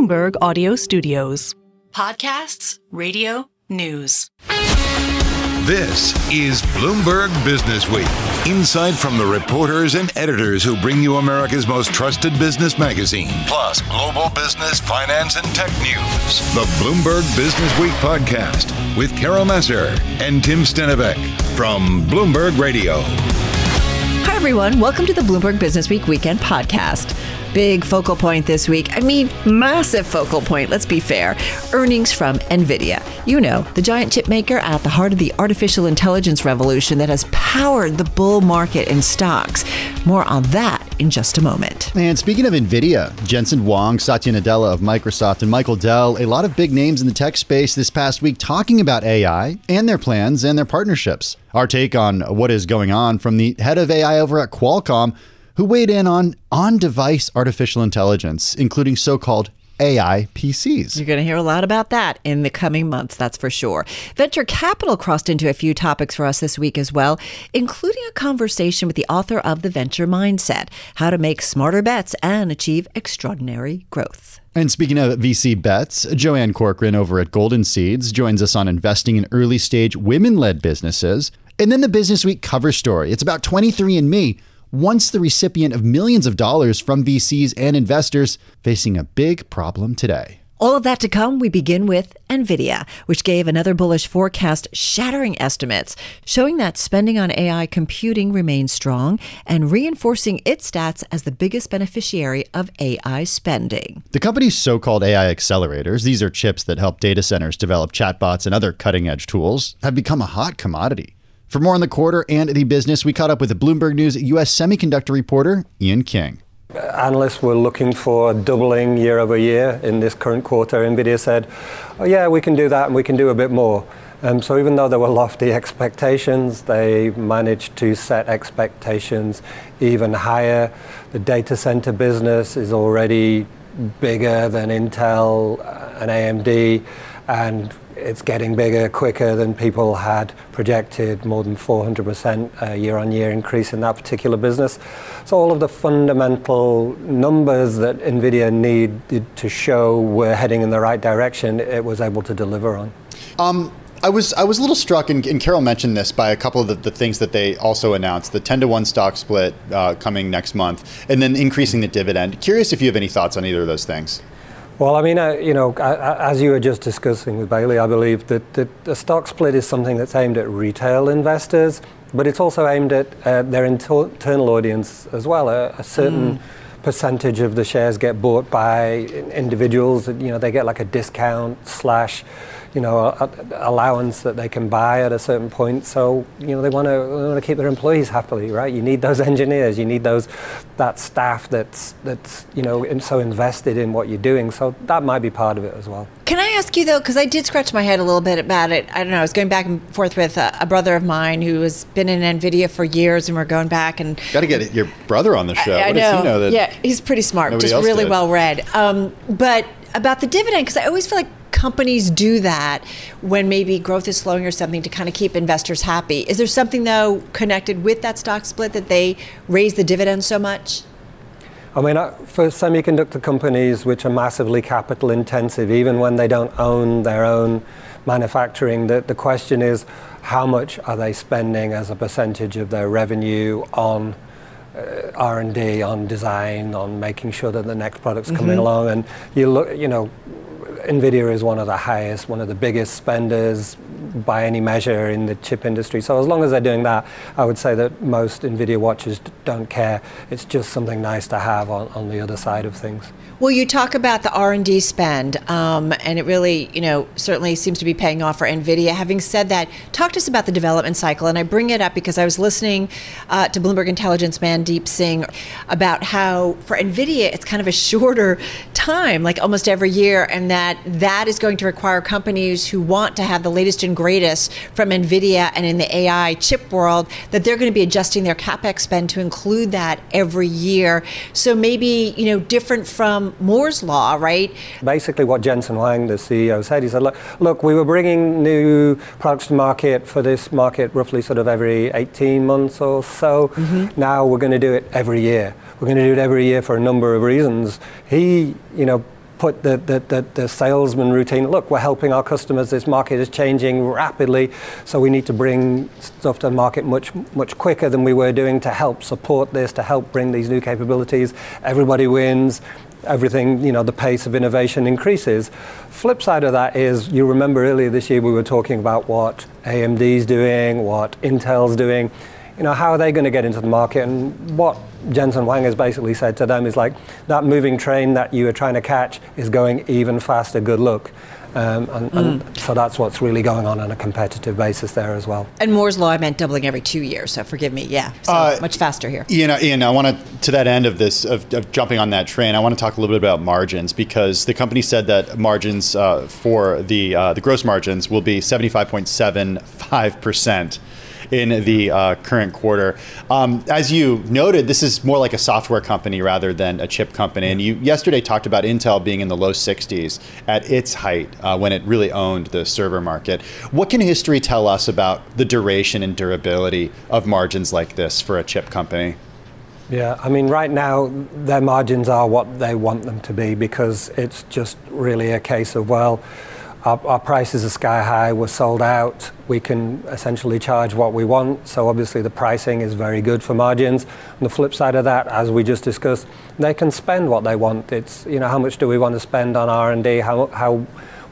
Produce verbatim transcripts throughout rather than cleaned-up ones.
Bloomberg Audio Studios. Podcasts, radio, news. This is Bloomberg Business Week. Insight from the reporters and editors who bring you America's most trusted business magazine, plus global business, finance, and tech news. The Bloomberg Business Week podcast with Carol Messer and Tim Stenevec from Bloomberg Radio. Hi, everyone. Welcome to the Bloomberg Business Week Weekend Podcast. Big focal point this week. I mean, massive focal point, let's be fair. Earnings from NVIDIA. You know, the giant chip maker at the heart of the artificial intelligence revolution that has powered the bull market in stocks. More on that in just a moment. And speaking of NVIDIA, Jensen Huang, Satya Nadella of Microsoft, and Michael Dell, a lot of big names in the tech space this past week talking about A I and their plans and their partnerships. Our take on what is going on from the head of A I over at Qualcomm, who weighed in on on-device artificial intelligence, including so-called A I P Cs. You're going to hear a lot about that in the coming months, that's for sure. Venture capital crossed into a few topics for us this week as well, including a conversation with the author of The Venture Mindset, How to Make Smarter Bets and Achieve Extraordinary Growth. And speaking of V C bets, Joanne Corcoran over at Golden Seeds joins us on investing in early-stage women-led businesses. And then the Business Week cover story. It's about twenty-three and me. Once the recipient of millions of dollars from V Cs and investors, facing a big problem today. All of that to come. We begin with NVIDIA, which gave another bullish forecast, shattering estimates, showing that spending on A I computing remains strong and reinforcing its stats as the biggest beneficiary of A I spending. The company's so-called A I accelerators, these are chips that help data centers develop chatbots and other cutting-edge tools, have become a hot commodity. For more on the quarter and the business, we caught up with the Bloomberg News U S semiconductor reporter, Ian King. Analysts were looking for doubling year over year in this current quarter. NVIDIA said, oh yeah, we can do that and we can do a bit more. Um, so even though there were lofty expectations, they managed to set expectations even higher. The data center business is already bigger than Intel and A M D, and it's getting bigger quicker than people had projected, more than four hundred percent year-on-year increase in that particular business. So all of the fundamental numbers that NVIDIA needed to show we're heading in the right direction, it was able to deliver on. Um, I was I was a little struck, and, and Carol mentioned this, by a couple of the, the things that they also announced, the ten to one stock split uh, coming next month, and then increasing the dividend. Curious if you have any thoughts on either of those things. Well, I mean, uh, you know, as you were just discussing with Bailey, I believe that, that the stock split is something that's aimed at retail investors, but it's also aimed at uh, their inter- internal audience as well. A, a certain mm. percentage of the shares get bought by individuals. You know, they get like a discount slash, you know, a, a allowance that they can buy at a certain point. So, you know, they want to keep their employees happily, right? You need those engineers. You need those that staff that's, that's you know, so invested in what you're doing. So that might be part of it as well. Can I ask you, though, because I did scratch my head a little bit about it. I don't know. I was going back and forth with a, a brother of mine who has been in NVIDIA for years, and we're going back and... Got to get your brother on the show. I, I what know. Does he know that yeah, he's pretty smart, just really did. well read. Um, but about the dividend, because I always feel like companies do that when maybe growth is slowing or something to kind of keep investors happy. Is there something, though, connected with that stock split that they raise the dividend so much? I mean, for semiconductor companies, which are massively capital intensive, even when they don't own their own manufacturing, the, the question is how much are they spending as a percentage of their revenue on Uh, R and D, on design, on making sure that the next product's coming mm-hmm. along. And you look, you know, NVIDIA is one of the highest, one of the biggest spenders by any measure in the chip industry. So as long as they're doing that, I would say that most NVIDIA watchers don't care. It's just something nice to have on, on the other side of things. Well, you talk about the R and D spend, um, and it really, you know, certainly seems to be paying off for NVIDIA. Having said that, talk to us about the development cycle. And I bring it up because I was listening uh, to Bloomberg Intelligence man Deep Singh about how for NVIDIA it's kind of a shorter time, like almost every year, and that that is going to require companies who want to have the latest and greatest from NVIDIA and in the A I chip world, that they're going to be adjusting their CapEx spend to include that every year. So maybe, you know, different from Moore's Law, right? Basically what Jensen Huang, the C E O, said, he said, look, look, we were bringing new products to market for this market roughly sort of every eighteen months or so. Mm-hmm. Now we're going to do it every year. We're going to do it every year for a number of reasons. He, you know, put the, the, the, the salesman routine, look, we're helping our customers, this market is changing rapidly, so we need to bring stuff to the market much, much quicker than we were doing to help support this, to help bring these new capabilities. Everybody wins. Everything, you know, the pace of innovation increases. Flip side of that is, you remember earlier this year we were talking about what A M D's doing, what Intel's doing. You know, how are they going to get into the market? And what Jensen Huang has basically said to them is like, that moving train that you were trying to catch is going even faster. Good luck. Um, and, mm. and so that's what's really going on on a competitive basis there as well. And Moore's Law, I meant doubling every two years, so forgive me, yeah, so uh, much faster here. You know, Ian, I want to, to that end of this, of, of jumping on that train, I want to talk a little bit about margins, because the company said that margins uh, for the uh, the gross margins will be seventy-five point seven five percent in the uh, current quarter. Um, as you noted, this is more like a software company rather than a chip company. And you yesterday talked about Intel being in the low sixties at its height uh, when it really owned the server market. What can history tell us about the duration and durability of margins like this for a chip company? Yeah, I mean, right now, their margins are what they want them to be, because it's just really a case of, well, Our, our prices are sky high, we're sold out, we can essentially charge what we want, so obviously the pricing is very good for margins. On the flip side of that, as we just discussed, they can spend what they want. It's, you know, how much do we want to spend on R and D, how, how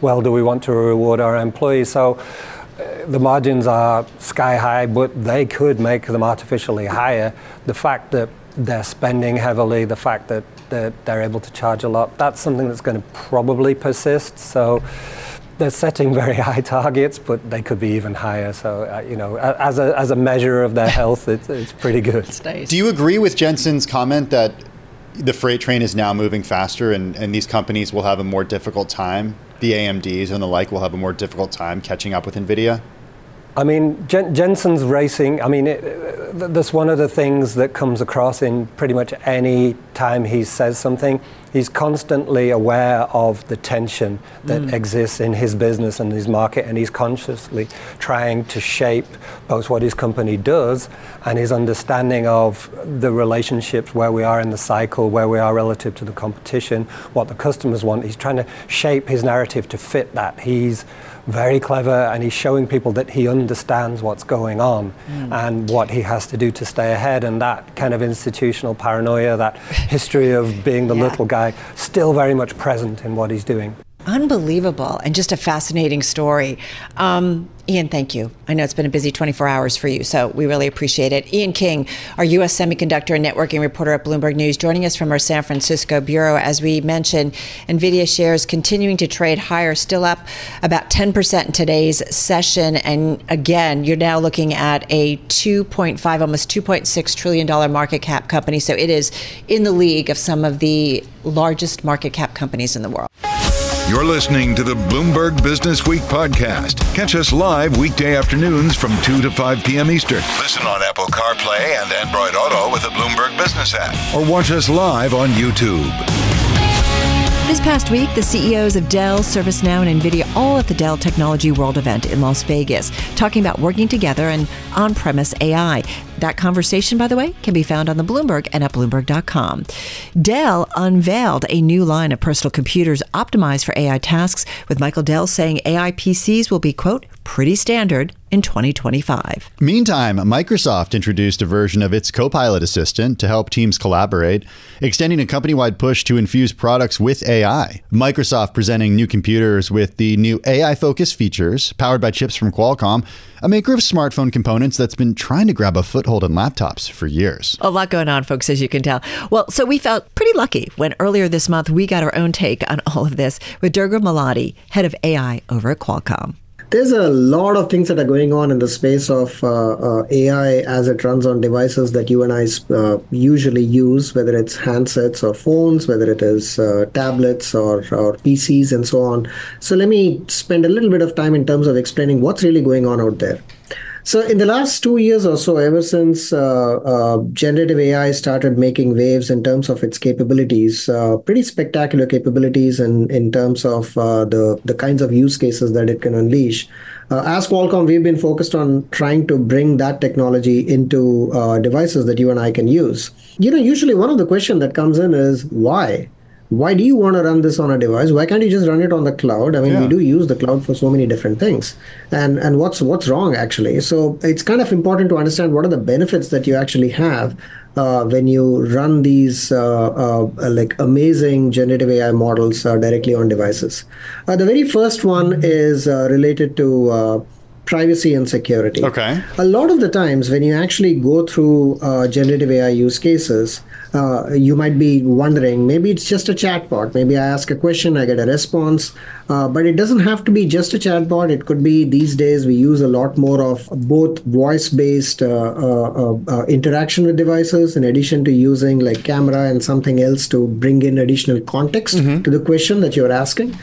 well do we want to reward our employees? So uh, the margins are sky high, but they could make them artificially higher. The fact that they're spending heavily, the fact that they're, they're able to charge a lot, that's something that's going to probably persist. So they're setting very high targets, but they could be even higher. So, uh, you know, as a, as a measure of their health, it's, it's pretty good. It's nice. Do you agree with Jensen's comment that the freight train is now moving faster and, and these companies will have a more difficult time? The A M Ds and the like will have a more difficult time catching up with NVIDIA? I mean, Jen- Jensen's racing, I mean, it, th- that's one of the things that comes across in pretty much any time he says something. He's constantly aware of the tension that mm. exists in his business and his market, and he's consciously trying to shape both what his company does and his understanding of the relationships, where we are in the cycle, where we are relative to the competition, what the customers want. He's trying to shape his narrative to fit that. He's very clever, and he's showing people that he understands what's going on mm. and what he has to do to stay ahead, and that kind of institutional paranoia, that history of being the yeah. little guy, still very much present in what he's doing. Unbelievable, and just a fascinating story. Um, Ian, thank you. I know it's been a busy twenty-four hours for you, so we really appreciate it. Ian King, our U S semiconductor and networking reporter at Bloomberg News, joining us from our San Francisco bureau. As we mentioned, NVIDIA shares continuing to trade higher, still up about ten percent in today's session. And again, you're now looking at a two point five, almost two point six trillion dollars market cap company. So it is in the league of some of the largest market cap companies in the world. You're listening to the Bloomberg Business Week podcast. Catch us live weekday afternoons from two to five p.m. Eastern. Listen on Apple CarPlay and Android Auto with the Bloomberg Business app. Or watch us live on YouTube. This past week, the C E Os of Dell, ServiceNow, and NVIDIA all at the Dell Technology World event in Las Vegas, talking about working together and on-premise A I. That conversation, by the way, can be found on the Bloomberg and at Bloomberg dot com. Dell unveiled a new line of personal computers optimized for A I tasks, with Michael Dell saying A I P Cs will be, quote, pretty standard in twenty twenty-five. Meantime, Microsoft introduced a version of its Copilot assistant to help teams collaborate, extending a company-wide push to infuse products with A I. Microsoft presenting new computers with the new A I-focused features powered by chips from Qualcomm, a maker of smartphone components that's been trying to grab a foothold in laptops for years. A lot going on, folks, as you can tell. Well, so we felt pretty lucky when earlier this month we got our own take on all of this with Durga Malladi, head of A I over at Qualcomm. There's a lot of things that are going on in the space of uh, uh, A I as it runs on devices that you and I uh, usually use, whether it's handsets or phones, whether it is uh, tablets or, or P Cs and so on. So let me spend a little bit of time in terms of explaining what's really going on out there. So in the last two years or so, ever since uh, uh, generative A I started making waves in terms of its capabilities, uh, pretty spectacular capabilities in, in terms of uh, the, the kinds of use cases that it can unleash. Uh, as Qualcomm, we've been focused on trying to bring that technology into uh, devices that you and I can use. You know, usually one of the questions that comes in is why? why do you want to run this on a device? Why can't you just run it on the cloud? I mean, yeah. we do use the cloud for so many different things. And and what's what's wrong, actually? So it's kind of important to understand what are the benefits that you actually have uh, when you run these uh, uh, like amazing generative A I models uh, directly on devices. Uh, the very first one is uh, related to uh, privacy and security. Okay. A lot of the times when you actually go through uh, generative A I use cases, Uh, you might be wondering, maybe it's just a chatbot. Maybe I ask a question, I get a response. Uh, but it doesn't have to be just a chatbot. It could be, these days, we use a lot more of both voice-based uh, uh, uh, interaction with devices in addition to using like camera and something else to bring in additional context mm-hmm. to the question that you're asking.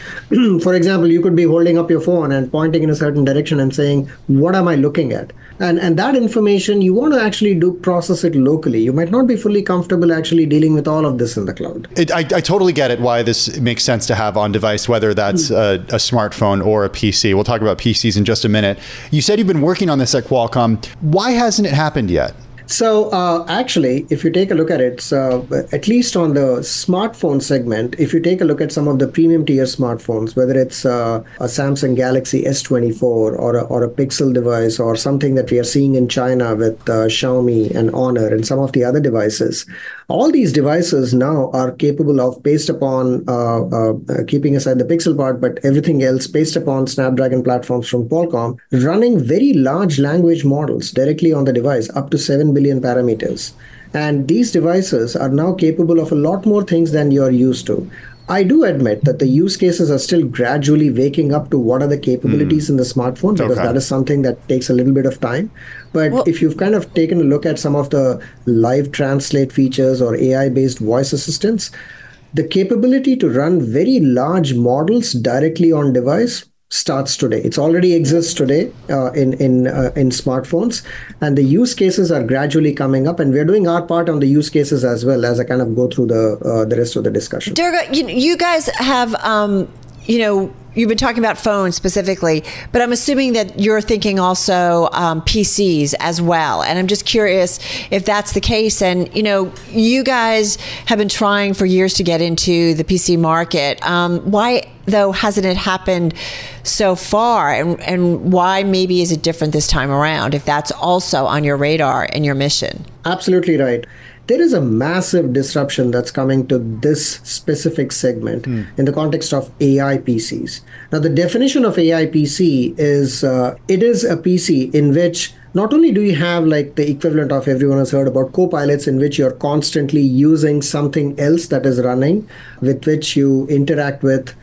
For example, you could be holding up your phone and pointing in a certain direction and saying, what am I looking at? And, and that information, you want to actually do process it locally. You might not be fully comfortable actually dealing with all of this in the cloud. It, I, I totally get it why this makes sense to have on device, whether that's a, a smartphone or a P C. We'll talk about P Cs in just a minute. You said you've been working on this at Qualcomm. Why hasn't it happened yet? So uh, actually, if you take a look at it, so at least on the smartphone segment, if you take a look at some of the premium tier smartphones, whether it's uh, a Samsung Galaxy S twenty-four or a, or a Pixel device or something that we are seeing in China with uh, Xiaomi and Honor and some of the other devices, all these devices now are capable of, based upon, uh, uh, keeping aside the Pixel part, but everything else based upon Snapdragon platforms from Qualcomm, running very large language models directly on the device, up to seven billion parameters. And these devices are now capable of a lot more things than you're used to. I do admit that the use cases are still gradually waking up to what are the capabilities mm. in the smartphone, because okay. that is something that takes a little bit of time. But well, if you've kind of taken a look at some of the live translate features or A I-based voice assistants, the capability to run very large models directly on device starts today. It's already exists today uh, in in uh, in smartphones, and the use cases are gradually coming up, and we're doing our part on the use cases as well, as I kind of go through the uh, the rest of the discussion. Durga, you, you guys have, um, you know, you've been talking about phones specifically, but I'm assuming that you're thinking also um, P Cs as well. And I'm just curious if that's the case. And, you know, you guys have been trying for years to get into the P C market. Um, why, though, hasn't it happened so far? And, and why maybe is it different this time around, if that's also on your radar and your mission? Absolutely right. There is a massive disruption that's coming to this specific segment mm. in the context of A I P Cs. Now, the definition of A I P C is uh, it is a P C in which not only do you have like the equivalent of, everyone has heard about copilots, in which you're constantly using something else that is running with which you interact with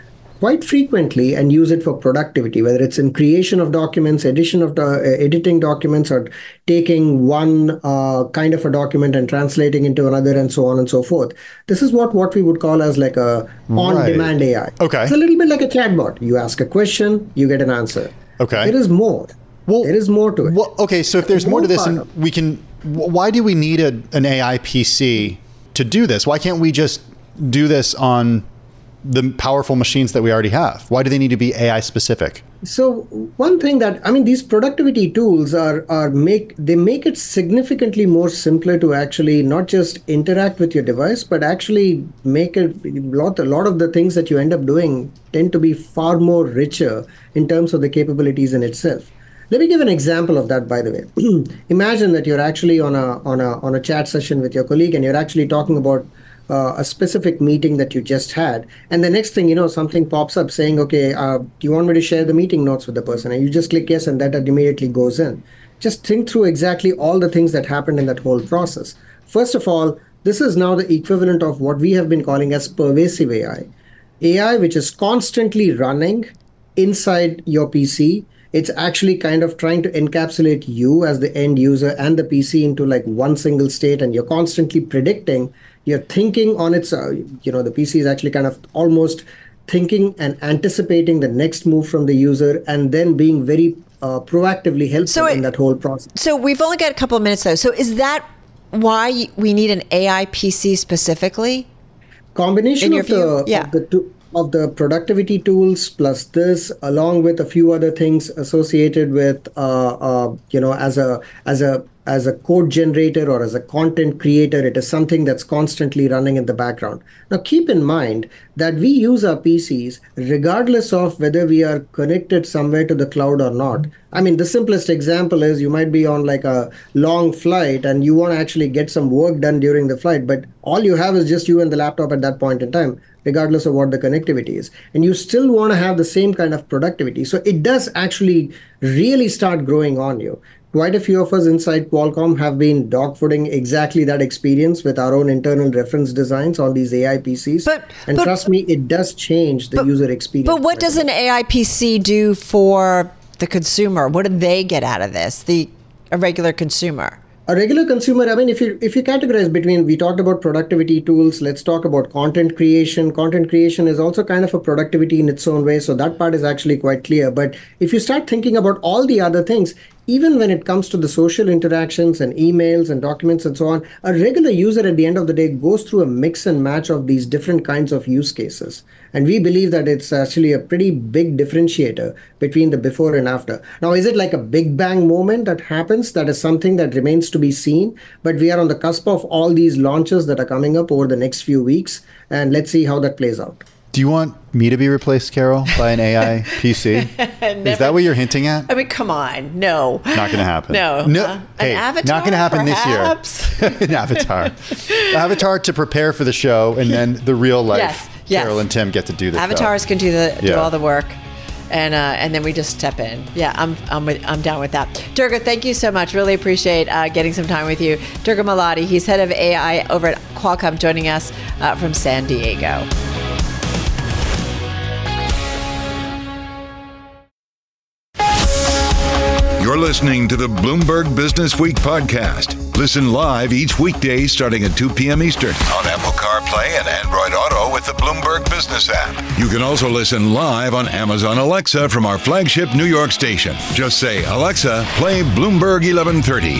quite frequently and use it for productivity, whether it's in creation of documents, edition of uh, editing documents, or taking one uh, kind of a document and translating into another, and so on and so forth. This is what, what we would call as like a on-demand right. A I. Okay. It's a little bit like a chatbot. You ask a question, you get an answer. Okay. There is more. Well, there is more to it. Well, okay, so if there's more, more to this, and we can, why do we need a, an A I P C to do this? Why can't we just do this on the powerful machines that we already have? Why do they need to be A I specific? So one thing that, I mean, these productivity tools are, are make, they make it significantly more simpler to actually not just interact with your device, but actually make it, a lot, a lot of the things that you end up doing tend to be far more richer in terms of the capabilities in itself. Let me give an example of that, by the way. Imagine that you're actually on a, on a, on a chat session with your colleague, and you're actually talking about Uh, a specific meeting that you just had, and the next thing you know, something pops up saying, okay, uh, do you want me to share the meeting notes with the person? And you just click yes, and that immediately goes in. Just think through exactly all the things that happened in that whole process. First of all, this is now the equivalent of what we have been calling as pervasive A I. A I which is constantly running inside your P C. It's actually kind of trying to encapsulate you as the end user and the P C into like one single state, and you're constantly predicting, you're thinking on its, uh, you know, the P C is actually kind of almost thinking and anticipating the next move from the user, and then being very uh, proactively helpful so it, in that whole process. So we've only got a couple of minutes though. So is that why we need an A I P C specifically? Combination of the, yeah. of the two. Of the productivity tools plus this, along with a few other things associated with, uh, uh, you know, as a as a as a code generator or as a content creator, it is something that's constantly running in the background. Now, keep in mind that we use our P Cs regardless of whether we are connected somewhere to the cloud or not. I mean, the simplest example is you might be on like a long flight and you want to actually get some work done during the flight, but all you have is just you and the laptop at that point in time, regardless of what the connectivity is. And you still want to have the same kind of productivity. So it does actually really start growing on you. Quite a few of us inside Qualcomm have been dogfooding exactly that experience with our own internal reference designs on these A I P Cs. But, and but, trust me, it does change the but, user experience. But what does an A I P C do for the consumer? What do they get out of this, the a regular consumer? A regular consumer, I mean, if you if you categorize between, we talked about productivity tools, let's talk about content creation. Content creation is also kind of a productivity in its own way, so that part is actually quite clear. But if you start thinking about all the other things, even when it comes to the social interactions and emails and documents and so on, a regular user at the end of the day goes through a mix and match of these different kinds of use cases. And we believe that it's actually a pretty big differentiator between the before and after. Now, is it like a big bang moment that happens? That is something that remains to be seen. But we are on the cusp of all these launches that are coming up over the next few weeks. And let's see how that plays out. Do you want me to be replaced, Carol, by an A I P C? Is that what you're hinting at? I mean, come on. No. Not going to happen. No. No. Uh, hey, an avatar, not going to happen perhaps? This year. An avatar. Avatar to prepare for the show, and then the real life. Yes. Yes. Carol and Tim get to do this. Avatars show. Can do the do yeah. all the work, and uh, and then we just step in. Yeah, I'm I'm with, I'm down with that. Durga, thank you so much. Really appreciate uh, getting some time with you. Durga Malladi, he's head of A I over at Qualcomm, joining us uh, from San Diego. You're listening to the Bloomberg Business Week podcast. Listen live each weekday starting at two p.m. Eastern on Apple CarPlay and Android Auto with the Bloomberg Business app. You can also listen live on Amazon Alexa from our flagship New York station. Just say, Alexa, play Bloomberg eleven thirty.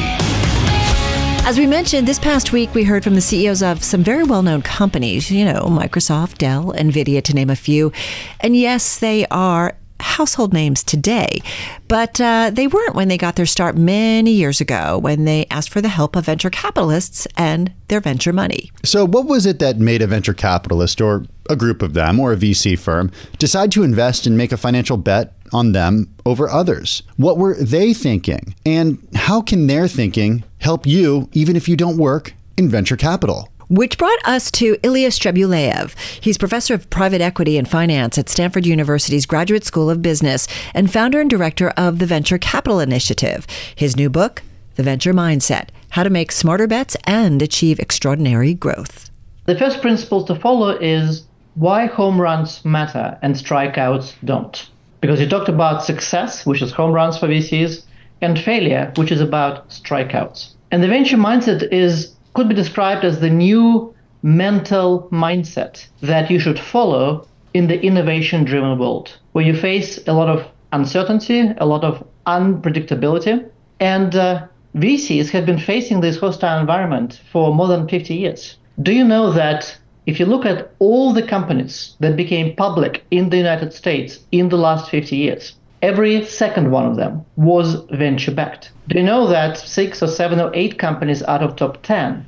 As we mentioned, this past week, we heard from the C E Os of some very well-known companies, you know, Microsoft, Dell, NVIDIA, to name a few. And yes, they are household names today, but uh, they weren't when they got their start many years ago when they asked for the help of venture capitalists and their venture money. So what was it that made a venture capitalist or a group of them or a V C firm decide to invest and make a financial bet on them over others? What were they thinking? And how can their thinking help you even if you don't work in venture capital? Which brought us to Ilya Strebuleyev. He's professor of private equity and finance at Stanford University's Graduate School of Business and founder and director of the Venture Capital Initiative. His new book, The Venture Mindset: How to Make Smarter Bets and Achieve Extraordinary Growth. The first principle to follow is why home runs matter and strikeouts don't. Because you talked about success, which is home runs for V Cs, and failure, which is about strikeouts. And the venture mindset is could be described as the new mental mindset that you should follow in the innovation-driven world, where you face a lot of uncertainty, a lot of unpredictability. And uh, V Cs have been facing this hostile environment for more than fifty years. Do you know that if you look at all the companies that became public in the United States in the last fifty years, every second one of them was venture-backed. Do you know that six or seven or eight companies out of top ten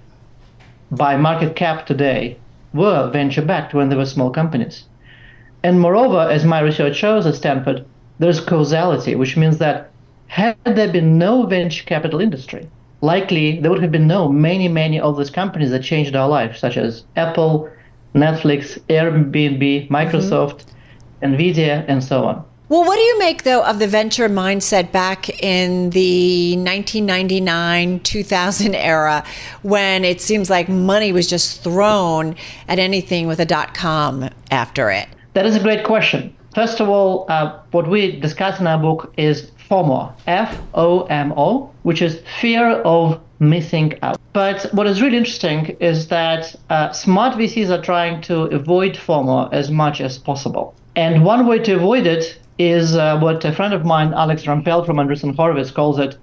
by market cap today were venture-backed when they were small companies? And moreover, as my research shows at Stanford, there's causality, which means that had there been no venture capital industry, likely there would have been no many, many of these companies that changed our lives, such as Apple, Netflix, Airbnb, Microsoft, mm-hmm. NVIDIA, and so on. Well, what do you make, though, of the venture mindset back in the nineteen ninety-nine two thousand era when it seems like money was just thrown at anything with a dot-com after it? That is a great question. First of all, uh, what we discuss in our book is FOMO, F O M O, which is fear of missing out. But what is really interesting is that uh, smart V Cs are trying to avoid FOMO as much as possible. And one way to avoid it is uh, what a friend of mine, Alex Rampell from Andreessen Horowitz, calls it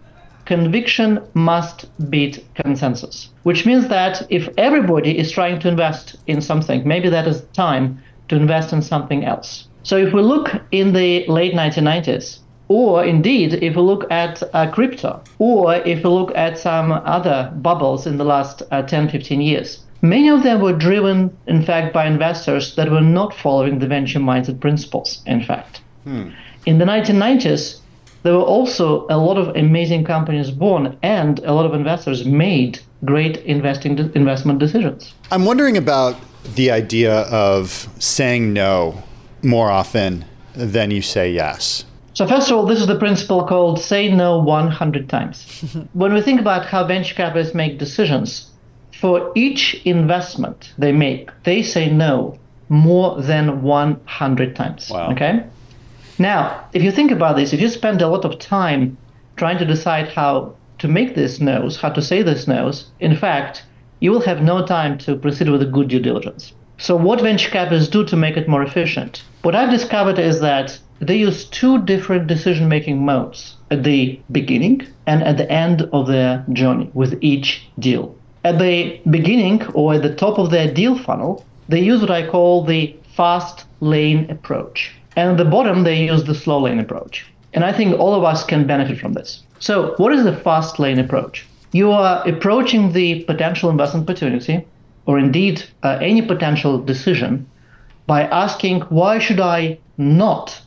conviction must beat consensus, which means that if everybody is trying to invest in something, maybe that is time to invest in something else. So if we look in the late nineteen nineties, Or indeed, if you look at uh, crypto, or if you look at some other bubbles in the last uh, ten, fifteen years, many of them were driven, in fact, by investors that were not following the venture-minded principles, in fact. Hmm. In the nineteen nineties, there were also a lot of amazing companies born, and a lot of investors made great investing de- investment decisions. I'm wondering about the idea of saying no more often than you say yes. So first of all, this is the principle called say no one hundred times. When we think about how venture capitalists make decisions, for each investment they make, they say no more than one hundred times. Wow. Okay. Now, if you think about this, if you spend a lot of time trying to decide how to make these no's, how to say these no's, in fact, you will have no time to proceed with a good due diligence. So what venture capitalists do to make it more efficient? What I've discovered is that they use two different decision-making modes at the beginning and at the end of their journey with each deal. At the beginning or at the top of their deal funnel, they use what I call the fast lane approach. And at the bottom, they use the slow lane approach. And I think all of us can benefit from this. So what is the fast lane approach? You are approaching the potential investment opportunity, or indeed uh, any potential decision, by asking, why should I not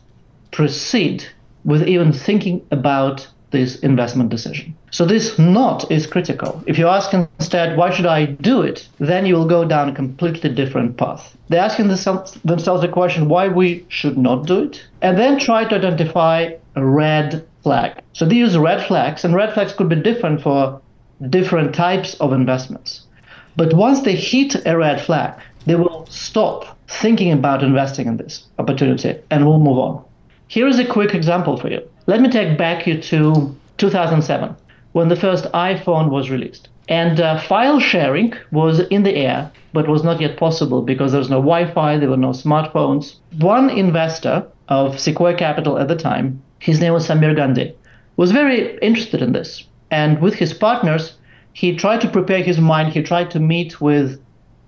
proceed with even thinking about this investment decision? So this not is critical. If you ask instead, why should I do it? Then you will go down a completely different path. They're asking themselves the question, why we should not do it, and then try to identify a red flag. So they use red flags, and red flags could be different for different types of investments. But once they hit a red flag, they will stop thinking about investing in this opportunity and will move on. Here is a quick example for you. Let me take back you to two thousand seven, when the first iPhone was released. And uh, file sharing was in the air, but was not yet possible because there was no Wi-Fi, there were no smartphones. One investor of Sequoia Capital at the time, his name was Samir Gandhi, was very interested in this. And with his partners, he tried to prepare his mind. He tried to meet with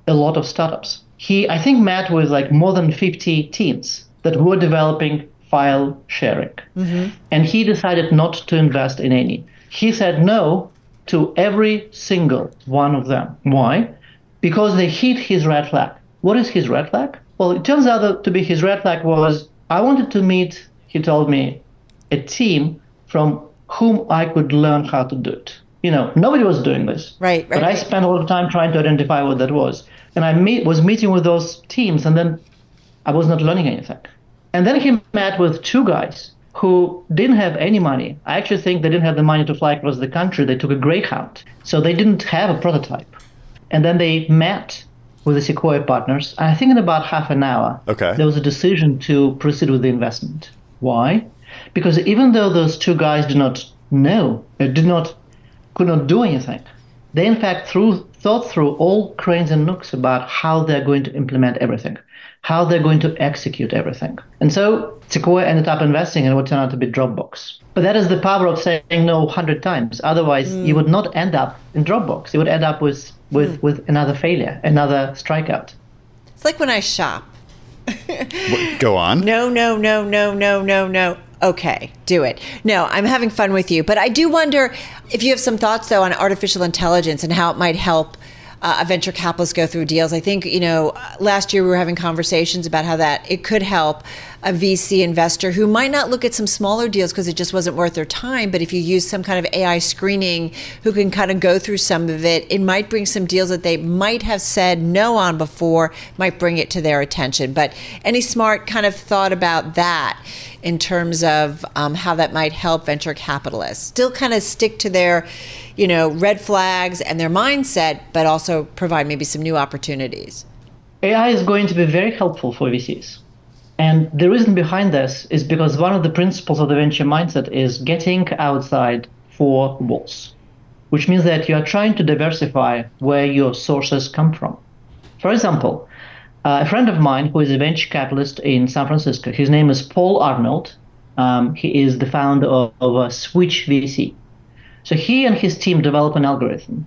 a lot of startups. He, I think, met with like more than fifty teams that were developing file sharing. Mm-hmm. And he decided not to invest in any. He said no to every single one of them. Why? Because they hit his red flag. What is his red flag? Well, it turns out that to be his red flag was, I wanted to meet, he told me, a team from whom I could learn how to do it. You know, nobody was doing this. Right, right. But I right. spent a lot of time trying to identify what that was. And I meet, was meeting with those teams, and then I was not learning anything. And then he met with two guys who didn't have any money. I actually think they didn't have the money to fly across the country. They took a Greyhound. So they didn't have a prototype. And then they met with the Sequoia partners. And I think in about half an hour, okay, there was a decision to proceed with the investment. Why? Because even though those two guys did not know, did not, could not do anything, they in fact threw, thought through all cranes and nooks about how they're going to implement everything, how they're going to execute everything. And so Sequoia ended up investing in what turned out to be Dropbox. But that is the power of saying no one hundred times. Otherwise, mm. you would not end up in Dropbox. You would end up with, with, mm. with another failure, another strikeout. It's like when I shop. Go on. No, no, no, no, no, no, no. Okay, do it. No, I'm having fun with you. But I do wonder if you have some thoughts, though, on artificial intelligence and how it might help Uh, a venture capitalist go through deals. I think, you know, last year we were having conversations about how that it could help a V C investor who might not look at some smaller deals because it just wasn't worth their time. But if you use some kind of A I screening who can kind of go through some of it, it might bring some deals that they might have said no on before, might bring it to their attention. But any smart kind of thought about that in terms of um, how that might help venture capitalists still kind of stick to their, you know, red flags and their mindset, but also provide maybe some new opportunities? A I is going to be very helpful for V Cs. And the reason behind this is because one of the principles of the venture mindset is getting outside four walls, which means that you are trying to diversify where your sources come from. For example, uh, a friend of mine who is a venture capitalist in San Francisco, his name is Paul Arnold. Um, he is the founder of, of a Switch V C. So he and his team develop an algorithm.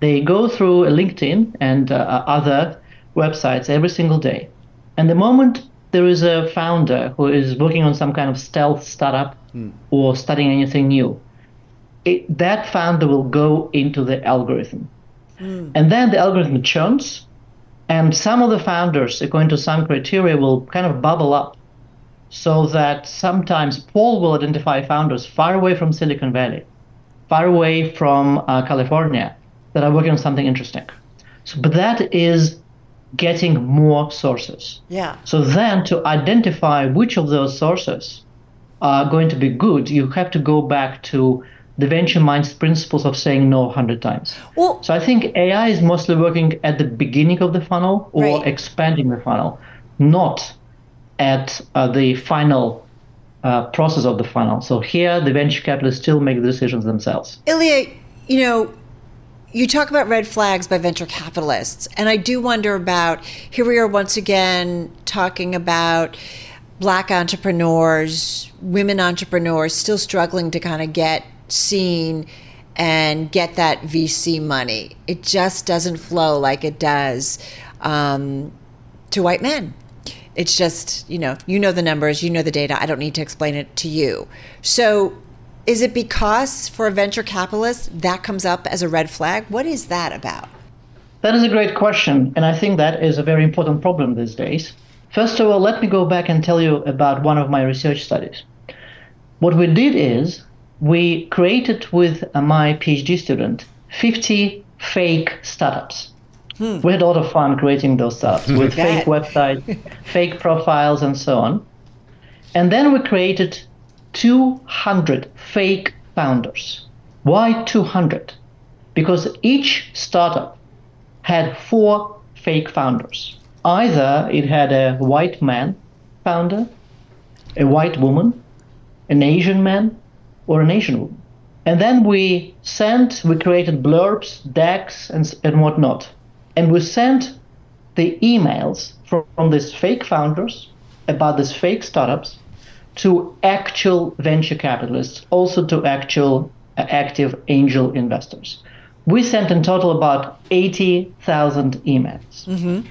They go through LinkedIn and uh, other websites every single day. And the moment there is a founder who is working on some kind of stealth startup mm. or studying anything new, it, that founder will go into the algorithm. Mm. And then the algorithm churns, and some of the founders, according to some criteria, will kind of bubble up, so that sometimes Paul will identify founders far away from Silicon Valley, far away from uh, California, that are working on something interesting. So, but that is getting more sources. Yeah. So then to identify which of those sources are going to be good, you have to go back to the venture mind's principles of saying no a hundred times. Well, so I think A I is mostly working at the beginning of the funnel or right. expanding the funnel, not at uh, the final uh, process of the funnel. So here, the venture capitalists still make the decisions themselves. Ilya, you know, you talk about red flags by venture capitalists, and I do wonder about, here we are once again talking about Black entrepreneurs, women entrepreneurs still struggling to kind of get seen and get that V C money. It just doesn't flow like it does um, to white men. It's just, you know, you know the numbers, you know the data. I don't need to explain it to you. So is it because for a venture capitalist that comes up as a red flag? What is that about? That is a great question. And I think that is a very important problem these days. First of all, let me go back and tell you about one of my research studies. What we did is we created with my PhD student fifty fake startups. Hmm. We had a lot of fun creating those startups with fake websites, fake profiles, and so on. And then we created two hundred fake founders. Why two hundred? Because each startup had four fake founders. Either it had a white man founder, a white woman, an Asian man, or an Asian woman. And then we sent, we created blurbs, decks, and, and whatnot. And we sent the emails from, from these fake founders about these fake startups to actual venture capitalists, also to actual uh, active angel investors. We sent in total about eighty thousand emails. Mm-hmm.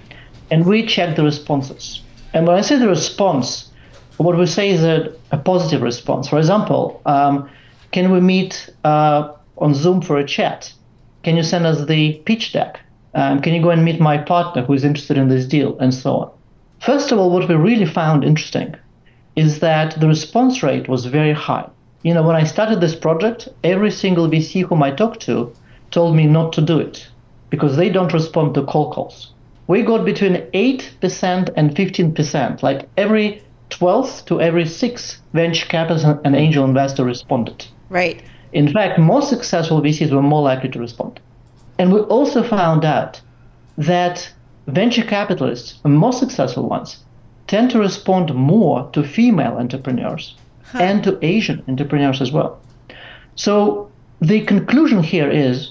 And we checked the responses. And when I say the response, what we say is a, a positive response. For example, um, can we meet uh, on Zoom for a chat? Can you send us the pitch deck? Um, can you go and meet my partner who is interested in this deal, and so on? First of all, what we really found interesting is that the response rate was very high. You know, when I started this project, every single V C whom I talked to told me not to do it because they don't respond to cold calls. We got between eight percent and fifteen percent, like every twelfth to every sixth venture capitalist and angel investor responded. Right. In fact, most successful V Cs were more likely to respond. And we also found out that venture capitalists, the most successful ones, tend to respond more to female entrepreneurs huh. and to Asian entrepreneurs as well. So the conclusion here is,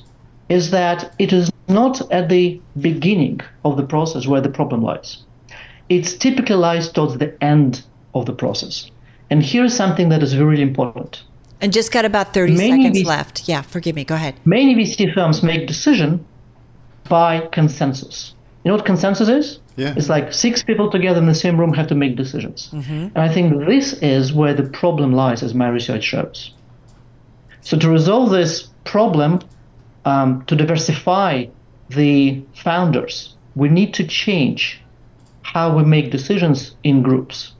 is that it is not at the beginning of the process where the problem lies. It's typically lies towards the end of the process. And here's something that is really important. And just got about thirty many seconds V C, left. Yeah, forgive me. Go ahead. Many V C firms make decision by consensus. You know what consensus is? Yeah. It's like six people together in the same room have to make decisions. Mm-hmm. And I think this is where the problem lies, as my research shows. So to resolve this problem, um, to diversify the founders, we need to change how we make decisions in groups.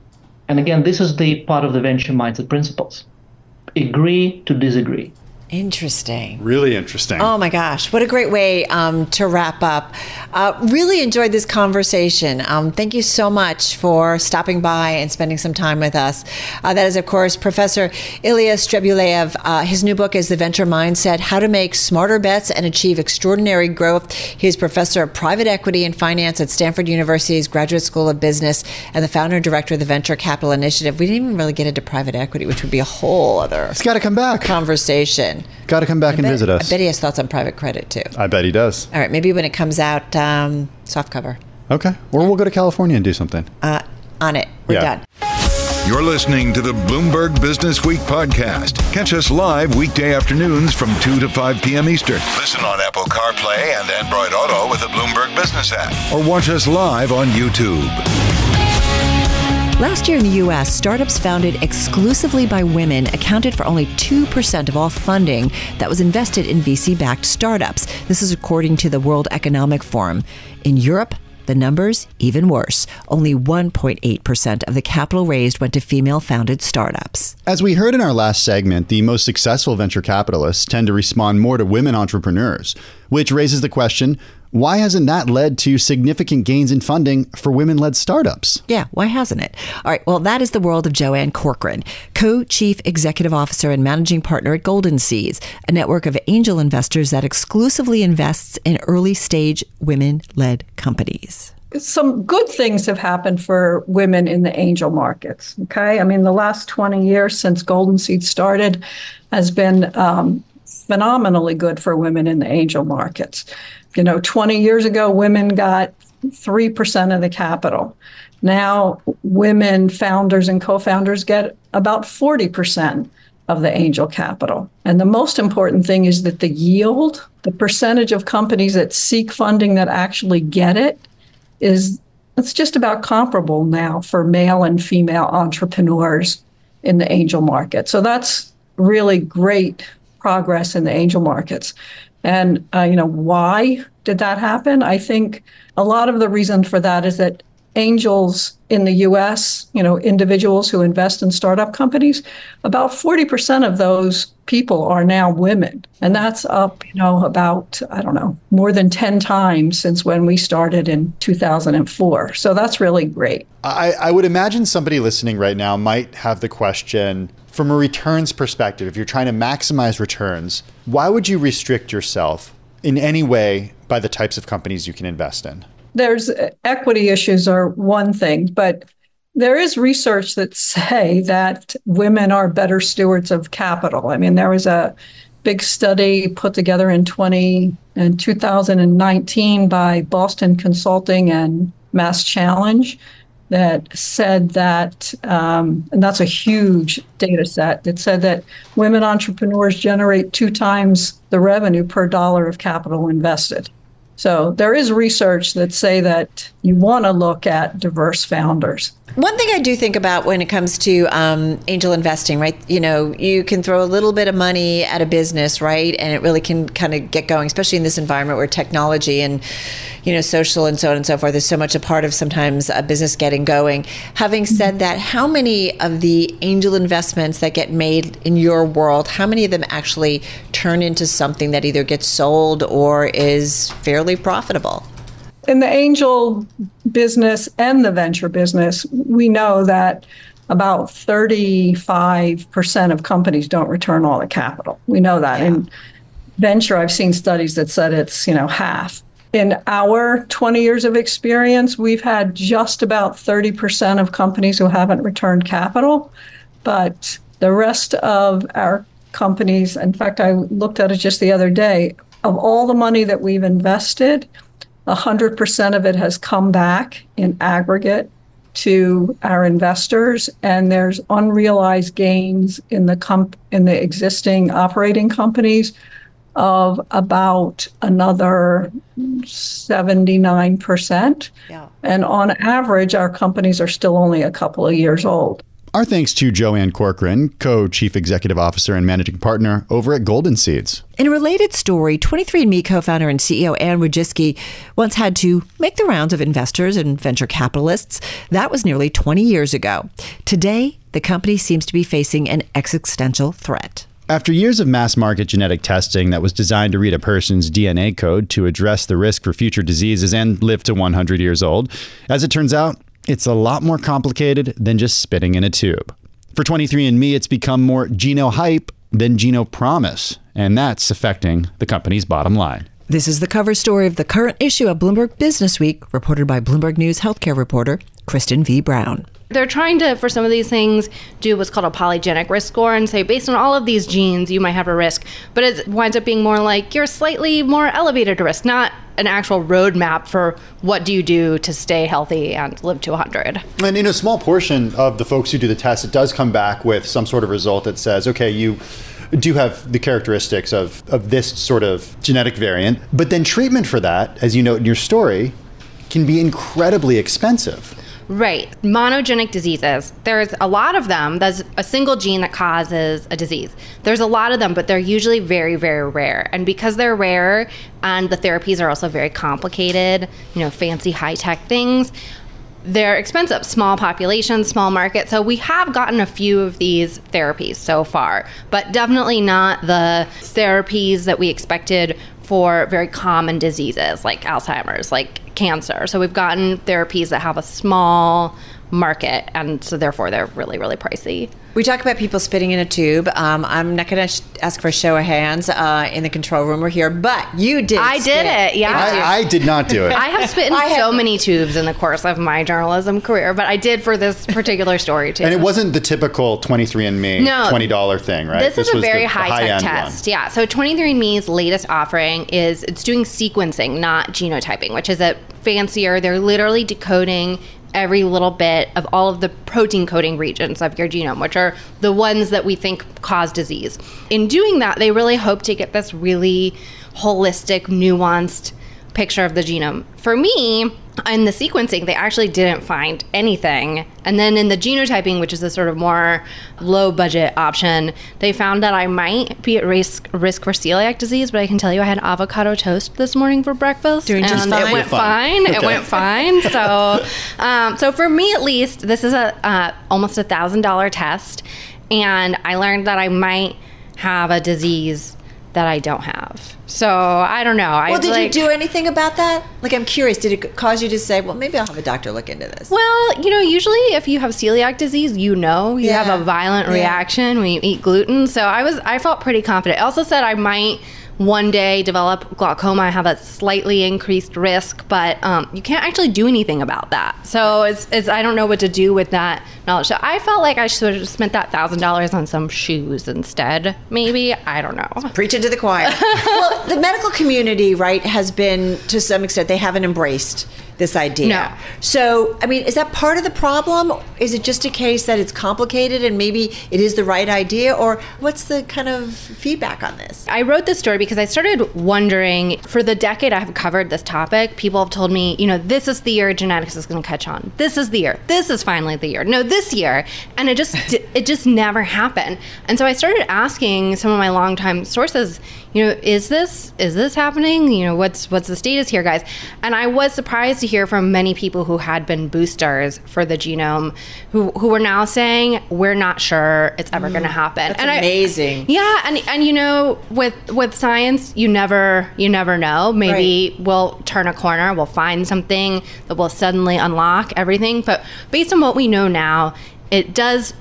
And again, this is the part of the venture mindset principles. Agree to disagree. Interesting. Really interesting. Oh my gosh. What a great way um, to wrap up. Uh, really enjoyed this conversation. Um, thank you so much for stopping by and spending some time with us. Uh, that is, of course, Professor Ilya Strebuleyev. Uh, his new book is The Venture Mindset, How to Make Smarter Bets and Achieve Extraordinary Growth. He is Professor of Private Equity and Finance at Stanford University's Graduate School of Business and the founder and director of the Venture Capital Initiative. We didn't even really get into private equity, which would be a whole other it's gotta come back. Conversation. Got to come back I and bet, visit us. I bet he has thoughts on private credit, too. I bet he does. All right. Maybe when it comes out, um, soft cover. Okay. Or we'll go to California and do something. Uh, on it. We're yeah. done. You're listening to the Bloomberg Business Week podcast. Catch us live weekday afternoons from two to five p.m. Eastern. Listen on Apple CarPlay and Android Auto with the Bloomberg Business app. Or watch us live on YouTube. Last year in the U S, startups founded exclusively by women accounted for only two percent of all funding that was invested in V C-backed startups. This is according to the World Economic Forum. In Europe, the numbers even worse. Only one point eight percent of the capital raised went to female-founded startups. As we heard in our last segment, the most successful venture capitalists tend to respond more to women entrepreneurs, which raises the question, why hasn't that led to significant gains in funding for women-led startups? Yeah, why hasn't it? All right, well, that is the world of Joanne Corcoran, co-chief executive officer and managing partner at Golden Seeds, a network of angel investors that exclusively invests in early-stage women-led companies. Some good things have happened for women in the angel markets, okay? I mean, the last twenty years since Golden Seed started has been um, phenomenally good for women in the angel markets. You know, twenty years ago, women got three percent of the capital. Now, women founders and co-founders get about forty percent of the angel capital. And the most important thing is that the yield, the percentage of companies that seek funding that actually get it, is it's just about comparable now for male and female entrepreneurs in the angel market. So that's really great progress in the angel markets. And, uh, you know, why did that happen? I think a lot of the reason for that is that angels in the U S, you know, individuals who invest in startup companies, about forty percent of those people are now women. And that's up, you know, about, I don't know, more than ten times since when we started in two thousand four. So that's really great. I, I would imagine somebody listening right now might have the question, from a returns perspective, if you're trying to maximize returns, why would you restrict yourself in any way by the types of companies you can invest in? There's equity issues are one thing, but there is research that say that women are better stewards of capital. I mean, there was a big study put together in twenty in twenty nineteen by Boston Consulting and Mass Challenge that said that, um, and that's a huge data set, that said that women entrepreneurs generate two times the revenue per dollar of capital invested. So there is research that say that you want to look at diverse founders. One thing I do think about when it comes to um, angel investing, right? You know, you can throw a little bit of money at a business, right? And it really can kind of get going, especially in this environment where technology and, you know, social and so on and so forth is so much a part of sometimes a business getting going. Having said that, how many of the angel investments that get made in your world, how many of them actually turn into something that either gets sold or is fairly profitable? In the angel business and the venture business, we know that about thirty-five percent of companies don't return all the capital. We know that. Yeah. In venture, I've seen studies that said it's, you know, half. In our twenty years of experience, we've had just about thirty percent of companies who haven't returned capital, but the rest of our companies, in fact, I looked at it just the other day, of all the money that we've invested, one hundred percent of it has come back in aggregate to our investors, and there's unrealized gains in the comp- in the existing operating companies of about another seventy-nine percent. Yeah. And on average, our companies are still only a couple of years old. Our thanks to Joanne Corcoran, co-chief executive officer and managing partner over at Golden Seeds. In a related story, twenty-three and me co-founder and C E O Anne Wojcicki once had to make the rounds of investors and venture capitalists. That was nearly twenty years ago. Today, the company seems to be facing an existential threat. After years of mass-market genetic testing that was designed to read a person's D N A code to address the risk for future diseases and live to one hundred years old, as it turns out, it's a lot more complicated than just spitting in a tube. For twenty-three and me, it's become more Geno-hype than Geno-promise, and that's affecting the company's bottom line. This is the cover story of the current issue of Bloomberg Businessweek, reported by Bloomberg News healthcare reporter Kristen V. Brown. They're trying to, for some of these things, do what's called a polygenic risk score and say, based on all of these genes, you might have a risk. But it winds up being more like you're slightly more elevated risk, not an actual roadmap for what do you do to stay healthy and live to one hundred. And in a small portion of the folks who do the test, it does come back with some sort of result that says, okay, you do have the characteristics of, of this sort of genetic variant. But then treatment for that, as you note in your story, can be incredibly expensive. Right. Monogenic diseases. There's a lot of them. There's a single gene that causes a disease. There's a lot of them, but they're usually very, very rare. And because they're rare and the therapies are also very complicated, you know, fancy high-tech things, they're expensive. Small population, small market. So we have gotten a few of these therapies so far, but definitely not the therapies that we expected for very common diseases like Alzheimer's, like cancer. So we've gotten therapies that have a small market, and so therefore they're really, really pricey. We talk about people spitting in a tube. Um, I'm not going to sh- ask for a show of hands uh, in the control room or here, but you did I spit. did it, yeah. I, I did not do it. I have spit in I so have... many tubes in the course of my journalism career, but I did for this particular story, too. And it wasn't the typical twenty-three and me no, twenty dollars thing, right? This, this is a very high-tech test. One. Yeah, so twenty-three and me's latest offering is it's doing sequencing, not genotyping, which is a fancier. They're literally decoding every little bit of all of the protein coding regions of your genome, which are the ones that we think cause disease. In doing that, they really hope to get this really holistic, nuanced picture of the genome. For me, in the sequencing, they actually didn't find anything. And then in the genotyping, which is a sort of more low-budget option, they found that I might be at risk risk for celiac disease, but I can tell you I had avocado toast this morning for breakfast. Doing just and fine. It went fine. Okay. It went fine. So um, so for me, at least, this is a uh, almost a one thousand dollars test, and I learned that I might have a disease that I don't have. So I don't know. Well, I'd did like, you do anything about that? Like, I'm curious, did it cause you to say, well, maybe I'll have a doctor look into this? Well, you know, usually if you have celiac disease, you know, you yeah. have a violent yeah. reaction when you eat gluten. So I was, I felt pretty confident. I also said I might one day develop glaucoma. I have a slightly increased risk, but um, you can't actually do anything about that. So it's, it's, I don't know what to do with that knowledge. So I felt like I should have spent that one thousand dollars on some shoes instead, maybe. I don't know. Preaching to the choir. Well, the medical community, right, has been, to some extent, they haven't embraced this idea. No. So, I mean, is that part of the problem? Is it just a case that it's complicated and maybe it is the right idea? Or what's the kind of feedback on this? I wrote this story because I started wondering, for the decade I've covered this topic, people have told me, you know, this is the year genetics is going to catch on. This is the year. This is finally the year. No, this year. And it just, it just never happened. And so I started asking some of my longtime sources, you know, is this, is this happening? You know, what's, what's the status here, guys? And I was surprised to hear from many people who had been boosters for the genome who who were now saying we're not sure it's ever mm, going to happen. That's and amazing. I, yeah, and and you know, with with science, you never you never know. Maybe right. we'll turn a corner, we'll find something that will suddenly unlock everything, but based on what we know now, it does